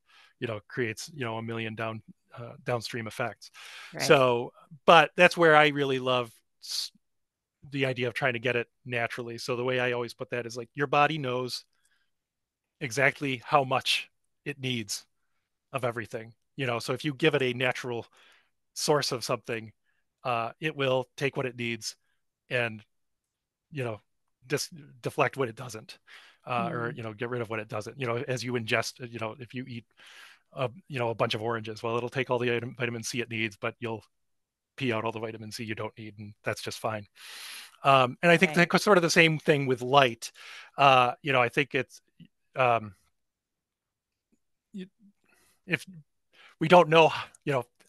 creates, a million downstream effects. Right. So, but that's where I really love the idea of trying to get it naturally. So the way I always put that is like, your body knows exactly how much it needs of everything, so if you give it a natural source of something, it will take what it needs and, just deflect what it doesn't. Or, get rid of what it doesn't, as you ingest, if you eat, a bunch of oranges, well, it'll take all the vitamin C it needs, but you'll pee out all the vitamin C you don't need. And that's just fine. And I think that's sort of the same thing with light. I think it's, if we don't know,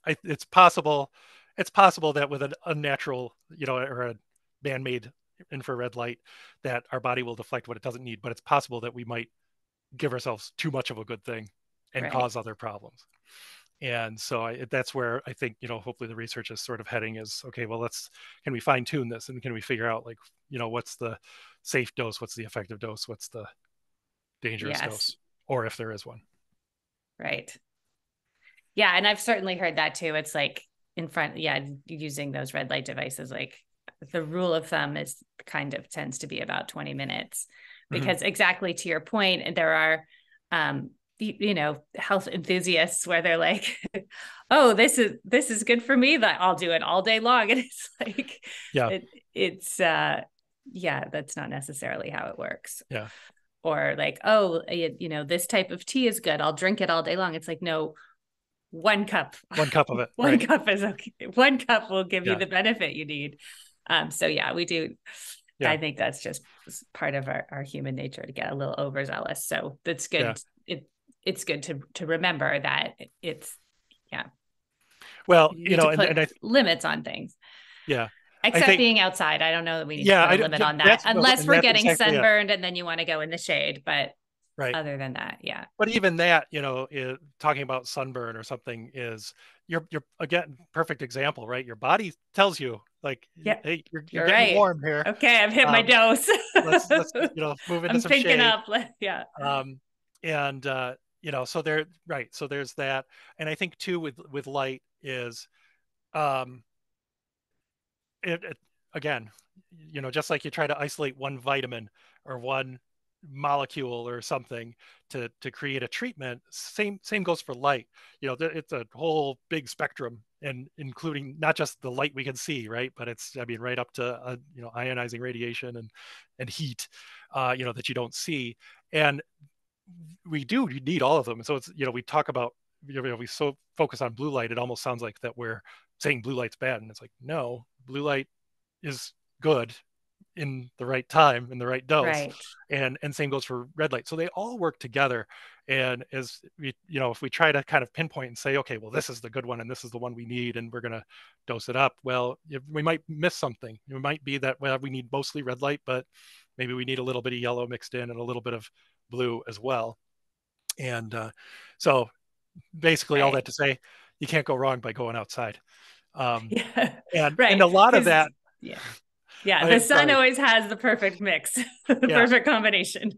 it's possible that with an unnatural, or a man-made infrared light, that our body will deflect what it doesn't need, but it's possible that we might give ourselves too much of a good thing and cause other problems. And so that's where I think, hopefully the research is sort of heading is, okay, well, can we fine tune this? And can we figure out like, what's the safe dose? What's the effective dose? What's the dangerous dose? Or if there is one. Right. Yeah. And I've certainly heard that too. It's like using those red light devices, like, the rule of thumb is tends to be about 20 minutes because exactly to your point, and there are, health enthusiasts where they're like, oh, this is good for me, that I'll do it all day long. And it's like, that's not necessarily how it works. Yeah. Or like, oh, this type of tea is good, I'll drink it all day long. It's like, no, one cup of it, cup is okay. One cup will give you the benefit you need. We do. Yeah. I think that's just part of our human nature to get a little overzealous. So that's good. Yeah. It's good to remember that it's, well, and limits on things. Yeah. Except being outside. I don't know that we need to put a limit on that unless we're getting sunburned and then you want to go in the shade, but Right. Other than that, yeah. But even that, you know, is, talking about sunburn or something is you're again, perfect example, right? Your body tells you like, yeah, hey, you're getting right. warm here. Okay, I've hit my dose. let's you know, move into I'm some shade. I'm thinking up, yeah. You know, so there, right. So there's that, and I think too with light is, it again, you know, just like you try to isolate one vitamin or one molecule or something to create a treatment, same goes for light. You know, it's a whole big spectrum, and including not just the light we can see, right, but it's, I mean, right up to you know, ionizing radiation and heat, you know, that you don't see. And we do need all of them. So it's, you know, we talk about, you know, we so focus on blue light, it almost sounds like that we're saying blue light's bad, and it's like, no, blue light is good in the right time, in the right dose, right. And same goes for red light. So they all work together. And as we, you know, if we try to kind of pinpoint and say, okay, well, this is the good one and this is the one we need, and we're going to dose it up, well, we might miss something. It might be that, well, we need mostly red light, but maybe we need a little bit of yellow mixed in and a little bit of blue as well. And so basically right. all that to say, you can't go wrong by going outside. Yeah. And, right. and a lot of that. Yeah. Yeah, the sun always has the perfect mix, the yeah. perfect combination.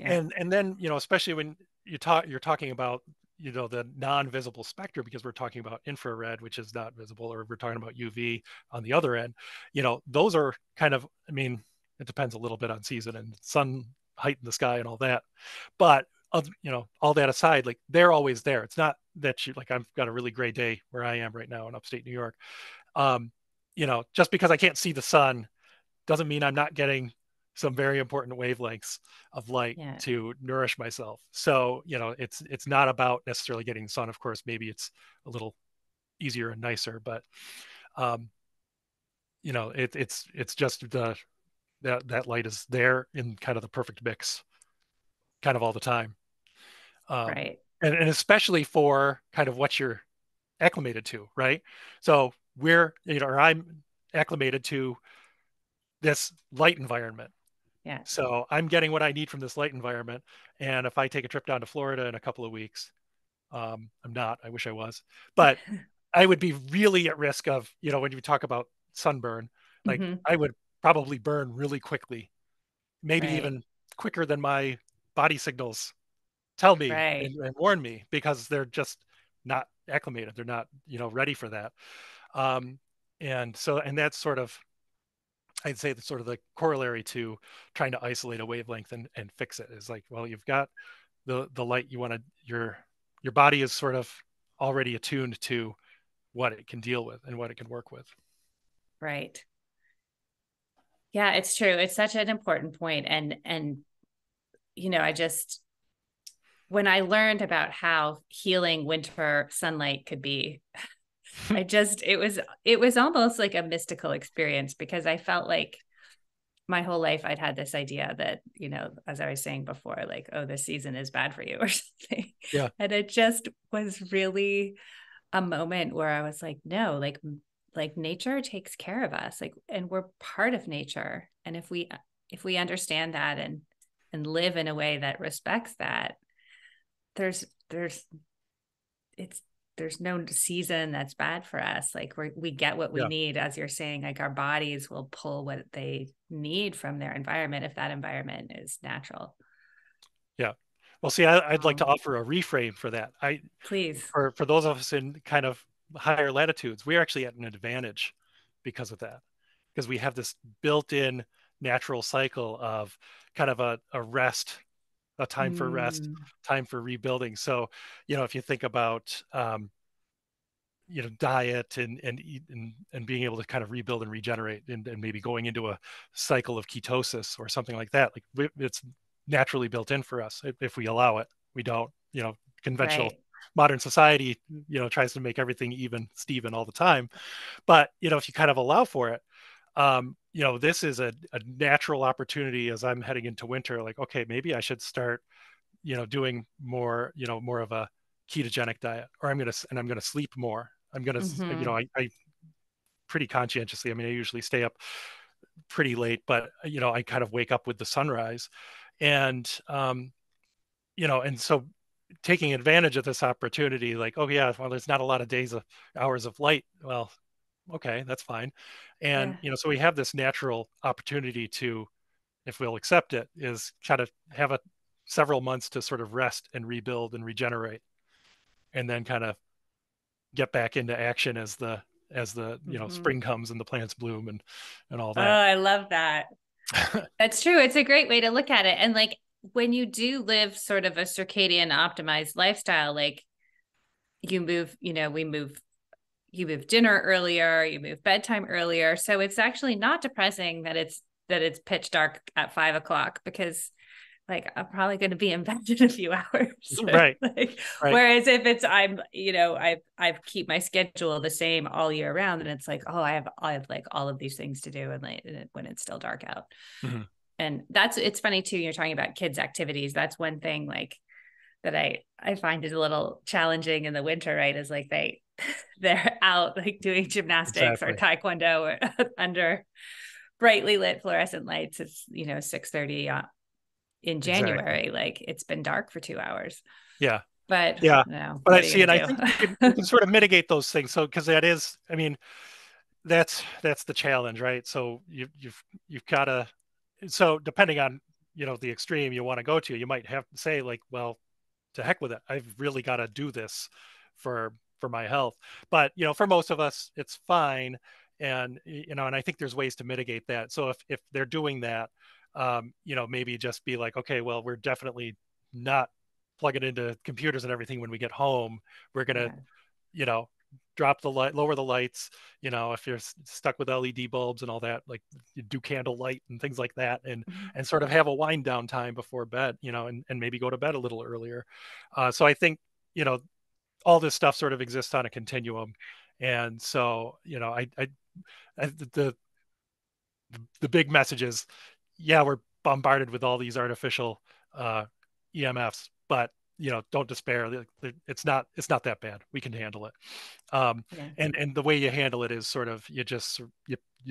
Yeah. And then, you know, especially when you're talking about, you know, the non-visible spectrum, because we're talking about infrared, which is not visible, or we're talking about UV on the other end, you know, those are kind of, I mean, it depends a little bit on season and sun height in the sky and all that. But, you know, all that aside, like, they're always there. It's not that you, like, I've got a really gray day where I am right now in upstate New York. You know, just because I can't see the sun doesn't mean I'm not getting some very important wavelengths of light yeah. to nourish myself. So, you know, it's not about necessarily getting the sun. Of course, maybe it's a little easier and nicer, but, you know, it's just that light is there in kind of the perfect mix kind of all the time. Right. And especially for kind of what you're acclimated to. Right. So, we're, you know, or I'm acclimated to this light environment. Yeah. So I'm getting what I need from this light environment. And if I take a trip down to Florida in a couple of weeks, I'm not, I wish I was, but I would be really at risk of, you know, when you talk about sunburn, like mm-hmm. I would probably burn really quickly, maybe right. even quicker than my body signals tell me right. and warn me, because they're just not acclimated. They're not, you know, ready for that. And that's sort of, I'd say that's sort of the corollary to trying to isolate a wavelength and fix it. Is like, well, you've got the light you want to, your body is sort of already attuned to what it can deal with and what it can work with. Right. Yeah, it's true. It's such an important point. And, you know, I just, when I learned about how healing winter sunlight could be, it was almost like a mystical experience, because I felt like my whole life I'd had this idea that, you know, as I was saying before, like, oh, this season is bad for you or something. Yeah. And it just was really a moment where I was like, no, like nature takes care of us, like, and we're part of nature. And if we understand that and live in a way that respects that, there's no season that's bad for us. Like we get what we yeah. need, as you're saying, like our bodies will pull what they need from their environment, if that environment is natural. Yeah. Well, see, I'd like to offer a reframe for that. For those of us in kind of higher latitudes, we're actually at an advantage because of that, because we have this built-in natural cycle of kind of a rest, a time for rest, time for rebuilding. So, you know, if you think about, you know, diet and being able to kind of rebuild and regenerate and maybe going into a cycle of ketosis or something like that, like it's naturally built in for us if we allow it. We don't, you know, conventional right. modern society, you know, tries to make everything even Steven all the time. But, you know, if you kind of allow for it, you know, this is a natural opportunity as I'm heading into winter, like, okay, maybe I should start, you know, doing more, you know, more of a ketogenic diet, or I'm going to sleep more. I'm going to, mm-hmm. you know, I pretty conscientiously, I mean, I usually stay up pretty late, but, you know, I kind of wake up with the sunrise And, you know, and so taking advantage of this opportunity, like, oh yeah, well, there's not a lot of hours of light. Well, okay, that's fine. And, you know, so we have this natural opportunity to, if we'll accept it, is kind of have a several months to sort of rest and rebuild and regenerate, and then kind of get back into action as the you know, spring comes and the plants bloom and all that. Oh, I love that. That's true. It's a great way to look at it. And like, when you do live sort of a circadian optimized lifestyle, like you move, you know, you move dinner earlier, you move bedtime earlier. So it's actually not depressing that it's pitch dark at 5 o'clock, because like, I'm probably going to be in bed in a few hours. Right. Like, right. Whereas if it's, I keep my schedule the same all year round, and it's like, oh, I have like all of these things to do. And like, when it's still dark out. Mm-hmm. And it's funny too, you're talking about kids' activities. That's one thing like that I find is a little challenging in the winter, right? Is like, they're out like doing gymnastics or Taekwondo or under brightly lit fluorescent lights. It's, you know, 6:30 in January, like it's been dark for 2 hours. Yeah. But yeah, no, but I see, and I think you can sort of mitigate those things. So, cause that is, I mean, that's the challenge, right? So you've got to, so depending on, you know, the extreme you want to go to, you might have to say like, well, to heck with it. I've really got to do this for my health. But, you know, for most of us, it's fine. And, you know, and I think there's ways to mitigate that. So if they're doing that, you know, maybe just be like, okay, well, we're definitely not plugging into computers and everything when we get home. We're going to, you know, drop the light, lower the lights, you know, if you're stuck with LED bulbs and all that, like you do candle light and things like that, and sort of have a wind down time before bed, you know, and maybe go to bed a little earlier. So I think, you know, all this stuff sort of exists on a continuum. And so, you know, the big message is, yeah, we're bombarded with all these artificial EMFs, but, you know, don't despair. It's not that bad. We can handle it. And the way you handle it is sort of, you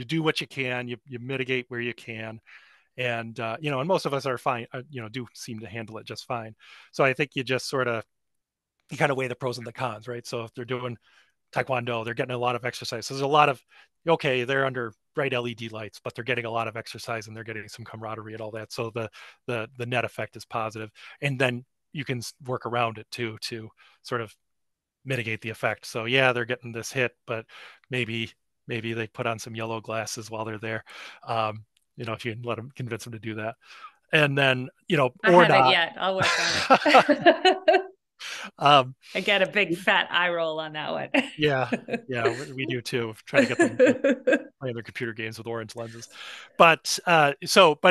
do what you can, you mitigate where you can. And, you know, and most of us are fine, you know, do seem to handle it just fine. So I think you just sort of, you kind of weigh the pros and the cons, right? So if they're doing Taekwondo, they're getting a lot of exercise. So there's a lot of, okay, they're under bright LED lights, but they're getting a lot of exercise and they're getting some camaraderie and all that. So the net effect is positive. And then you can work around it too, to sort of mitigate the effect. So yeah, they're getting this hit, but maybe they put on some yellow glasses while they're there. You know, if you can convince them to do that. And then, you know, or not yet. I'll work on it. I get a big fat eye roll on that one. yeah, we do too. Trying to get them to play their computer games with orange lenses, but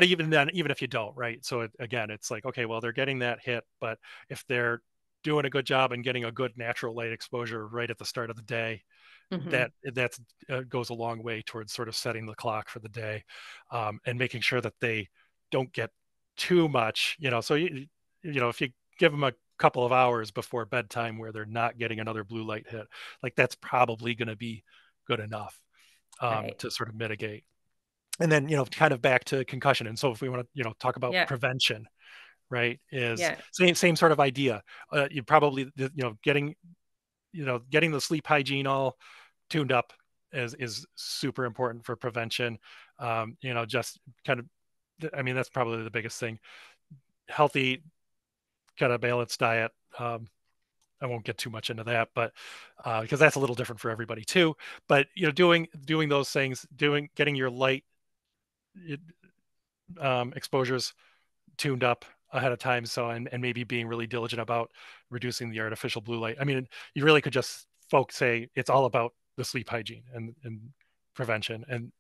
even then, even if you don't, right? So again, it's like, okay, well, they're getting that hit, but if they're doing a good job and getting a good natural light exposure right at the start of the day, that goes a long way towards sort of setting the clock for the day, and making sure that they don't get too much. You know, so you know, if you give them a couple of hours before bedtime where they're not getting another blue light hit, like that's probably going to be good enough to sort of mitigate. And then, you know, kind of back to concussion. And so if we want to, you know, talk about prevention, right, is same sort of idea. You probably, you know, getting the sleep hygiene all tuned up is super important for prevention. You know, just kind of, I mean, that's probably the biggest thing. Healthy, kind of balanced diet. I won't get too much into that, but because that's a little different for everybody too. But you know, doing those things, getting your light exposures tuned up ahead of time. So and maybe being really diligent about reducing the artificial blue light. I mean, you really could just say it's all about the sleep hygiene and prevention, and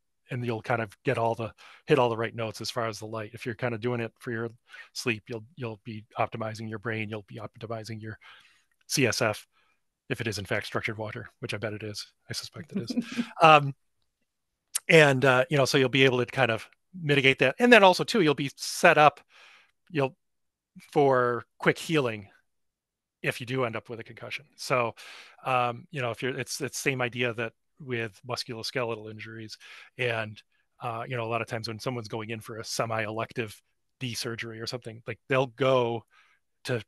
you'll kind of hit all the right notes as far as the light. If you're kind of doing it for your sleep, you'll be optimizing your brain, you'll be optimizing your CSF, if it is in fact structured water, which I bet it is. I suspect it is. You know, so you'll be able to kind of mitigate that. And then also too, you'll be set up for quick healing if you do end up with a concussion. So, you know, if it's the same idea that with musculoskeletal injuries, and you know, a lot of times when someone's going in for a semi-elective D surgery or something, like they'll go to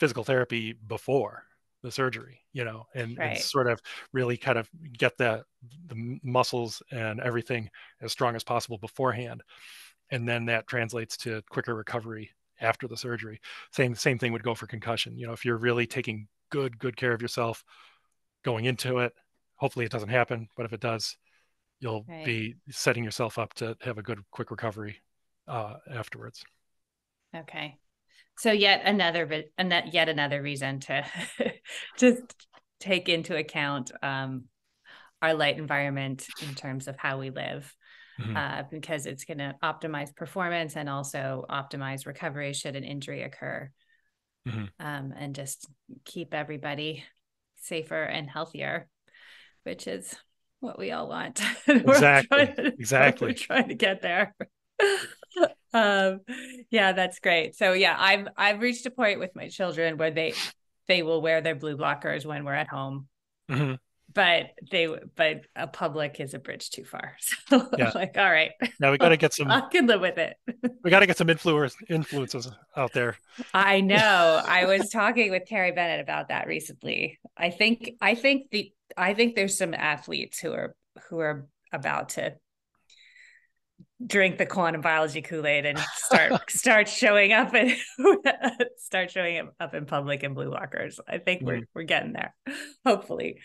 physical therapy before the surgery, you know, and, right. and sort of really kind of get the muscles and everything as strong as possible beforehand. And then that translates to quicker recovery after the surgery. Same thing would go for concussion. You know, if you're really taking good care of yourself going into it, hopefully it doesn't happen, but if it does, you'll right. be setting yourself up to have a good, quick recovery afterwards. Okay. So yet another reason to just take into account our light environment in terms of how we live, mm-hmm. Because it's going to optimize performance and also optimize recovery should an injury occur, mm-hmm. And just keep everybody safer and healthier, which is what we all want. Exactly. We're trying to get there. Yeah, that's great. So yeah, I've reached a point with my children where they will wear their blue blockers when we're at home, mm-hmm. but a public is a bridge too far. So yeah. I'm like, all right, now we got to get some, I can live with it. We got to get some influences out there. I know. I was talking with Terry Bennett about that recently. I think there's some athletes who are about to drink the quantum biology Kool-Aid and start showing up in public in blue blockers. I think we're getting there, hopefully.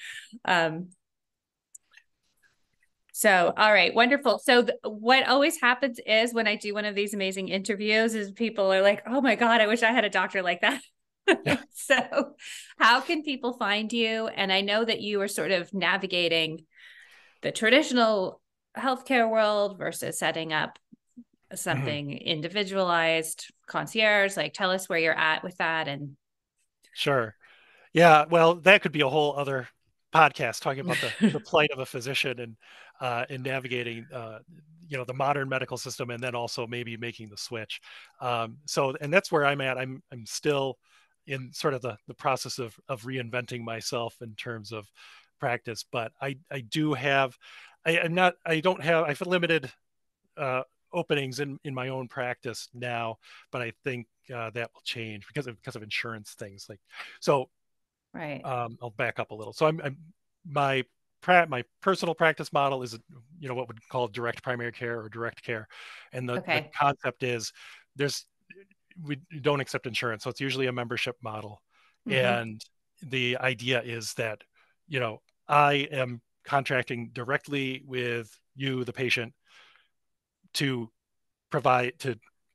So, all right, wonderful. So what always happens is when I do one of these amazing interviews is people are like, oh my God, I wish I had a doctor like that. Yeah. So how can people find you? And I know that you are sort of navigating the traditional healthcare world versus setting up something mm-hmm. individualized, concierge. Like, tell us where you're at with that. And sure. Yeah. Well, that could be a whole other podcast talking about the plight of a physician and navigating, you know, the modern medical system, and then also maybe making the switch. And that's where I'm at. I'm still in sort of the process of reinventing myself in terms of practice, but I have limited openings in my own practice now, but I think that will change because of insurance things. Like, so right. I'll back up a little. So my personal practice model is, you know, what we'd call direct primary care or direct care. And the concept is we don't accept insurance. So it's usually a membership model. Mm-hmm. And the idea is that, you know, I am contracting directly with you, the patient, to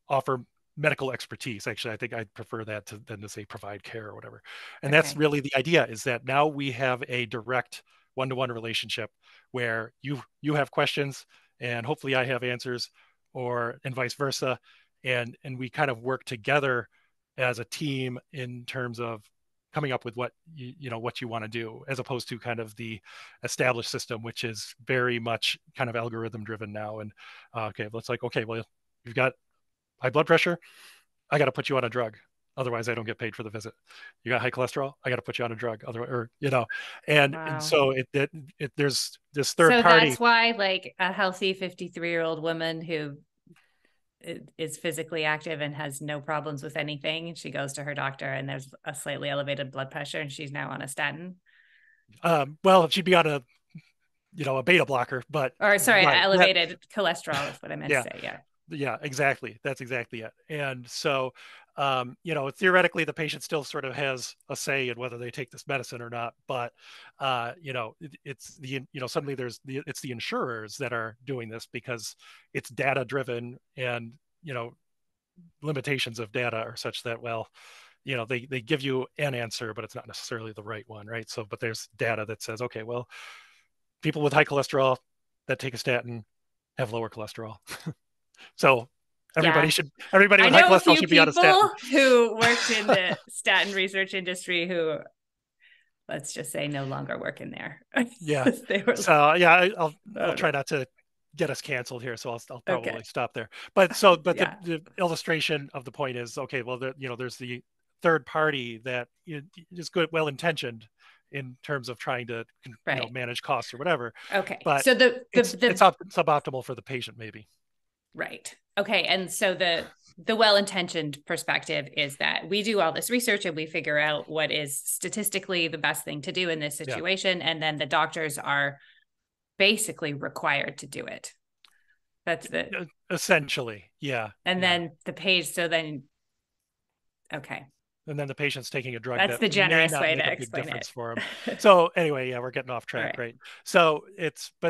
offer medical expertise. Actually, I think I'd prefer that than to say provide care or whatever. And that's really the idea, is that now we have a direct one-to-one relationship where you have questions and hopefully I have answers, and vice versa. And we kind of work together as a team in terms of coming up with what you you want to do, as opposed to kind of the established system, which is very much kind of algorithm driven now. And you've got high blood pressure, I got to put you on a drug, otherwise I don't get paid for the visit. You got high cholesterol, I got to put you on a drug, otherwise, or you know. And, wow. and so it there's this third so party. That's why, like, a healthy 53-year-old woman who is physically active and has no problems with anything, she goes to her doctor and there's a slightly elevated blood pressure and she's now on a statin. Well, she'd be on a beta blocker, elevated cholesterol is what I meant to say. Yeah. Yeah, exactly. That's exactly it. And so, you know, theoretically the patient still sort of has a say in whether they take this medicine or not, but, you know, suddenly it's the insurers that are doing this because it's data driven, and, you know, limitations of data are such that, well, you know, they give you an answer, but it's not necessarily the right one. Right. So, but there's data that says, okay, well, people with high cholesterol that take a statin have lower cholesterol. So everybody with high cholesterol should be on a statin. Who worked in the statin research industry who, let's just say, no longer work in there. Yeah. I'll try not to get us canceled here, so I'll probably stop there. But yeah. the illustration of the point is, okay, well, there's the third party that is good, well-intentioned in terms of trying to manage costs or whatever. Okay. But so it's suboptimal for the patient, maybe. Right. Okay. And so the the well-intentioned perspective is that we do all this research and we figure out what is statistically the best thing to do in this situation. Yeah. And then the doctors are basically required to do it. That's the essentially. Yeah. And then the page. So then, okay. And then the patient's taking a drug. That's the generous way to explain it for them. So anyway, yeah, we're getting off track, right? So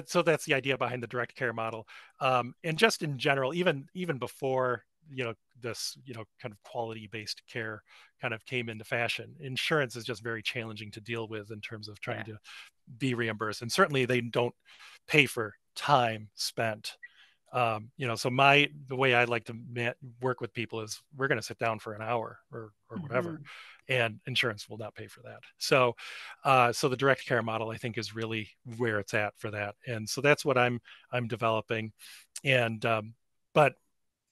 so that's the idea behind the direct care model. And just in general, even before, this, kind of quality-based care kind of came into fashion, insurance is just very challenging to deal with in terms of trying to be reimbursed. And certainly they don't pay for time spent. So the way I like to work with people is we're going to sit down for an hour or whatever, and insurance will not pay for that. So, so the direct care model, I think, is really where it's at for that. And so that's what I'm developing. And, but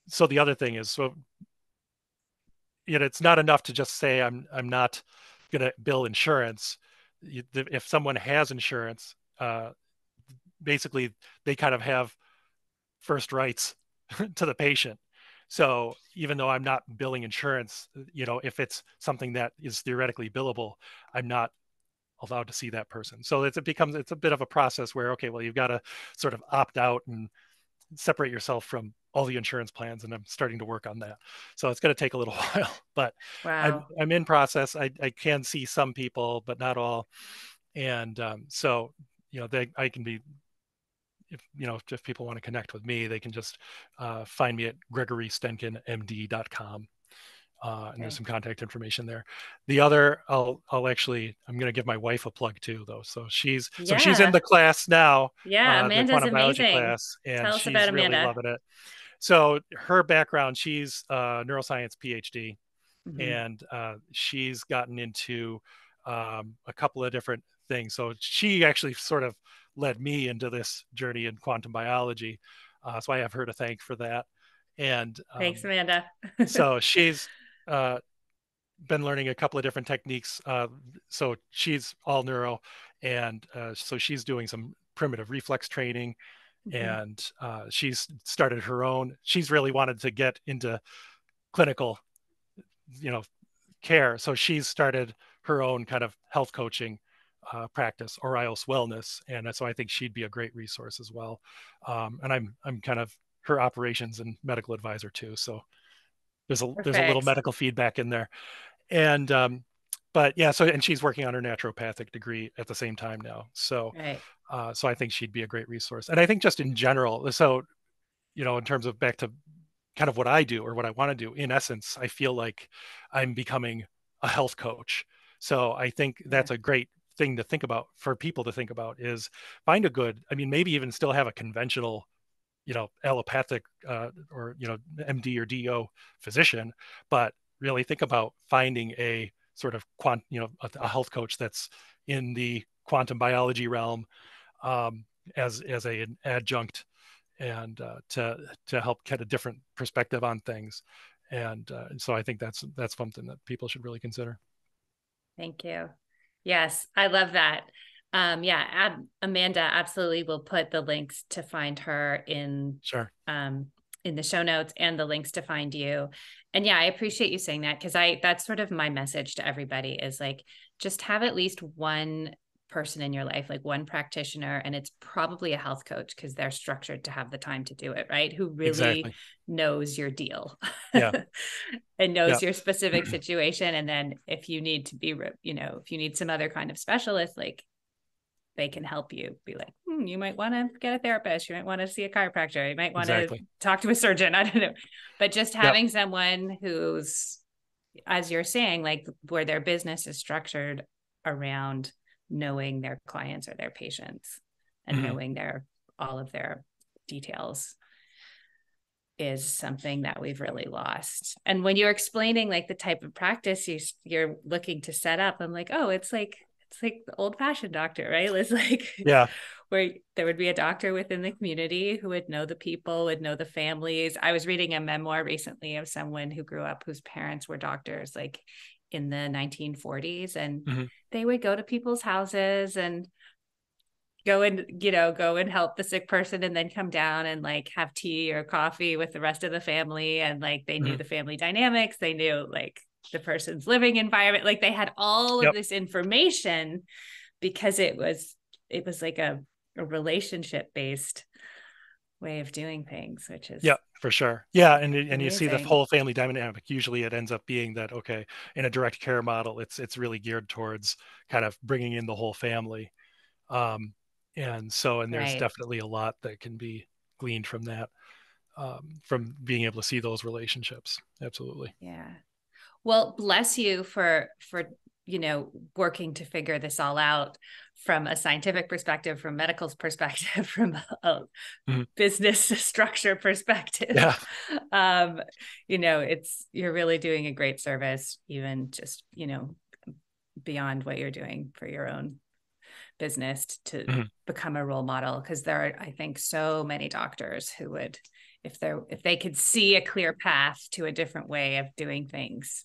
so the other thing is, it's not enough to just say, I'm not going to bill insurance. If someone has insurance, basically they kind of have first rights to the patient. So even though I'm not billing insurance, if it's something that is theoretically billable, I'm not allowed to see that person. So it's a bit of a process where, okay, well, you've got to sort of opt out and separate yourself from all the insurance plans. And I'm starting to work on that. So it's going to take a little while, but I'm in process. I can see some people, but not all. And so, I can be, if people want to connect with me, they can just find me at GregorySteenckenMD.com. And there's some contact information there. The other, I'm going to give my wife a plug too, though. So she's in the class now. Yeah, Amanda's amazing. The Quantum Biology class, and tell us about Amanda. Really loving it. So her background, she's a neuroscience PhD, and she's gotten into a couple of different things. So she actually sort of led me into this journey in quantum biology. So I have her to thank for that. And thanks, Amanda. So she's been learning a couple of different techniques. So she's all neuro. And so she's doing some primitive reflex training. And she's started her own. She's really wanted to get into clinical, care. So she's started her own kind of health coaching practice, or IOS wellness, and so I think she'd be a great resource as well. And I'm kind of her operations and medical advisor too, so there's a little medical feedback in there. And and she's working on her naturopathic degree at the same time now, so so I think she'd be a great resource. And I think just in general, so in terms of back to kind of what I do or what I want to do, in essence, I feel like I'm becoming a health coach. So I think that's a great thing to think about for people to think about, is find a good, maybe even still have a conventional, allopathic or, MD or DO physician, but really think about finding a sort of a health coach that's in the quantum biology realm as an adjunct, and to help get a different perspective on things. And so I think that's something that people should really consider. Thank you. Yes, I love that. Amanda absolutely will put the links to find her in the show notes, and the links to find you. And I appreciate you saying that, because that's sort of my message to everybody, is like, just have at least one person in your life, like one practitioner, and it's probably a health coach, because they're structured to have the time to do it, right? Who really knows your deal and knows your specific situation. And then if you need to be, if you need some other kind of specialist, like they can help you be like, you might want to get a therapist. You might want to see a chiropractor. You might want to talk to a surgeon. I don't know, but just having someone who's, as you're saying, like where their business is structured around knowing their clients or their patients, and knowing all of their details, is something that we've really lost. And when you're explaining like the type of practice you're looking to set up, I'm like, oh, it's like the old fashioned doctor, right? It's like, where there would be a doctor within the community who would know the people, would know the families. I was reading a memoir recently of someone who grew up whose parents were doctors, like in the 1940s, and they would go to people's houses and go and help the sick person and then come down and like have tea or coffee with the rest of the family. And like, they knew the family dynamics, they knew like the person's living environment, like they had all of this information because it was like a relationship based way of doing things, which is for sure. Yeah. And you see the whole family dynamic. Usually it ends up being that, okay, in a direct care model, it's really geared towards kind of bringing in the whole family. And there's definitely a lot that can be gleaned from that, from being able to see those relationships. Absolutely. Yeah. Well, bless you for, working to figure this all out from a scientific perspective, from medical's perspective, from a business structure perspective. Yeah. You're really doing a great service, even just, beyond what you're doing for your own business to become a role model. Cause there are, I think, so many doctors who would, if they could see a clear path to a different way of doing things,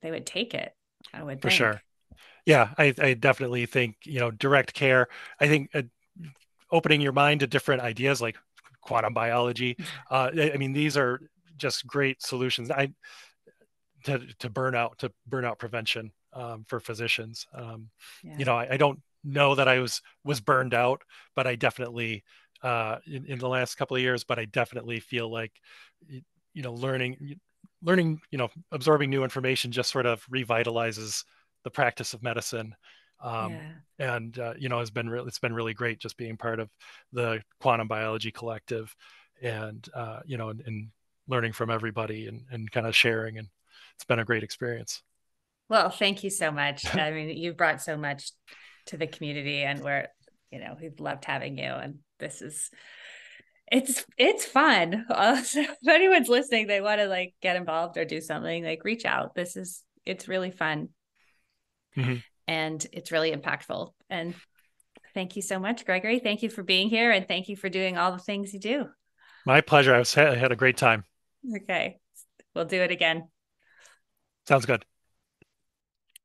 they would take it. I would think. For sure. Yeah. I definitely think, direct care, I think opening your mind to different ideas like quantum biology. These are just great solutions to burnout prevention for physicians. I don't know that I was burned out, but I definitely, in the last couple of years, but I definitely feel like, learning, absorbing new information just sort of revitalizes the practice of medicine. It's been really great just being part of the Quantum Biology Collective and learning from everybody and kind of sharing. And it's been a great experience. Well, thank you so much. You've brought so much to the community and we've loved having you. And this is, it's fun. Also, if anyone's listening, they want to like get involved or do something, like reach out. It's really fun and it's really impactful. And thank you so much, Gregory. Thank you for being here and thank you for doing all the things you do. My pleasure. I had a great time. Okay. We'll do it again. Sounds good.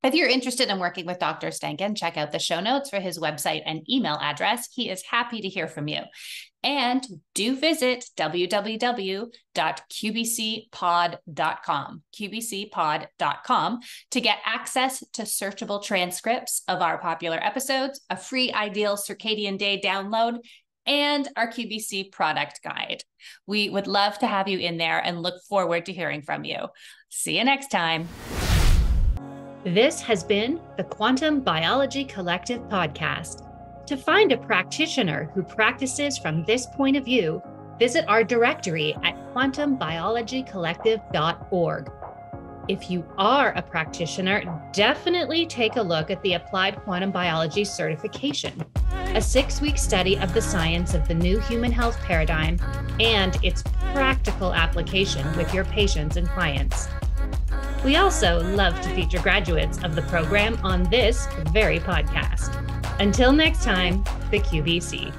If you're interested in working with Dr. Steencken, check out the show notes for his website and email address. He is happy to hear from you. And do visit www.qbcpod.com, qbcpod.com, to get access to searchable transcripts of our popular episodes, a free ideal circadian day download, and our QBC product guide. We would love to have you in there and look forward to hearing from you. See you next time. This has been the Quantum Biology Collective podcast. To find a practitioner who practices from this point of view, visit our directory at quantumbiologycollective.org. If you are a practitioner, definitely take a look at the Applied Quantum Biology Certification, a 6-week study of the science of the new human health paradigm and its practical application with your patients and clients. We also love to feature graduates of the program on this very podcast. Until next time, the QBC.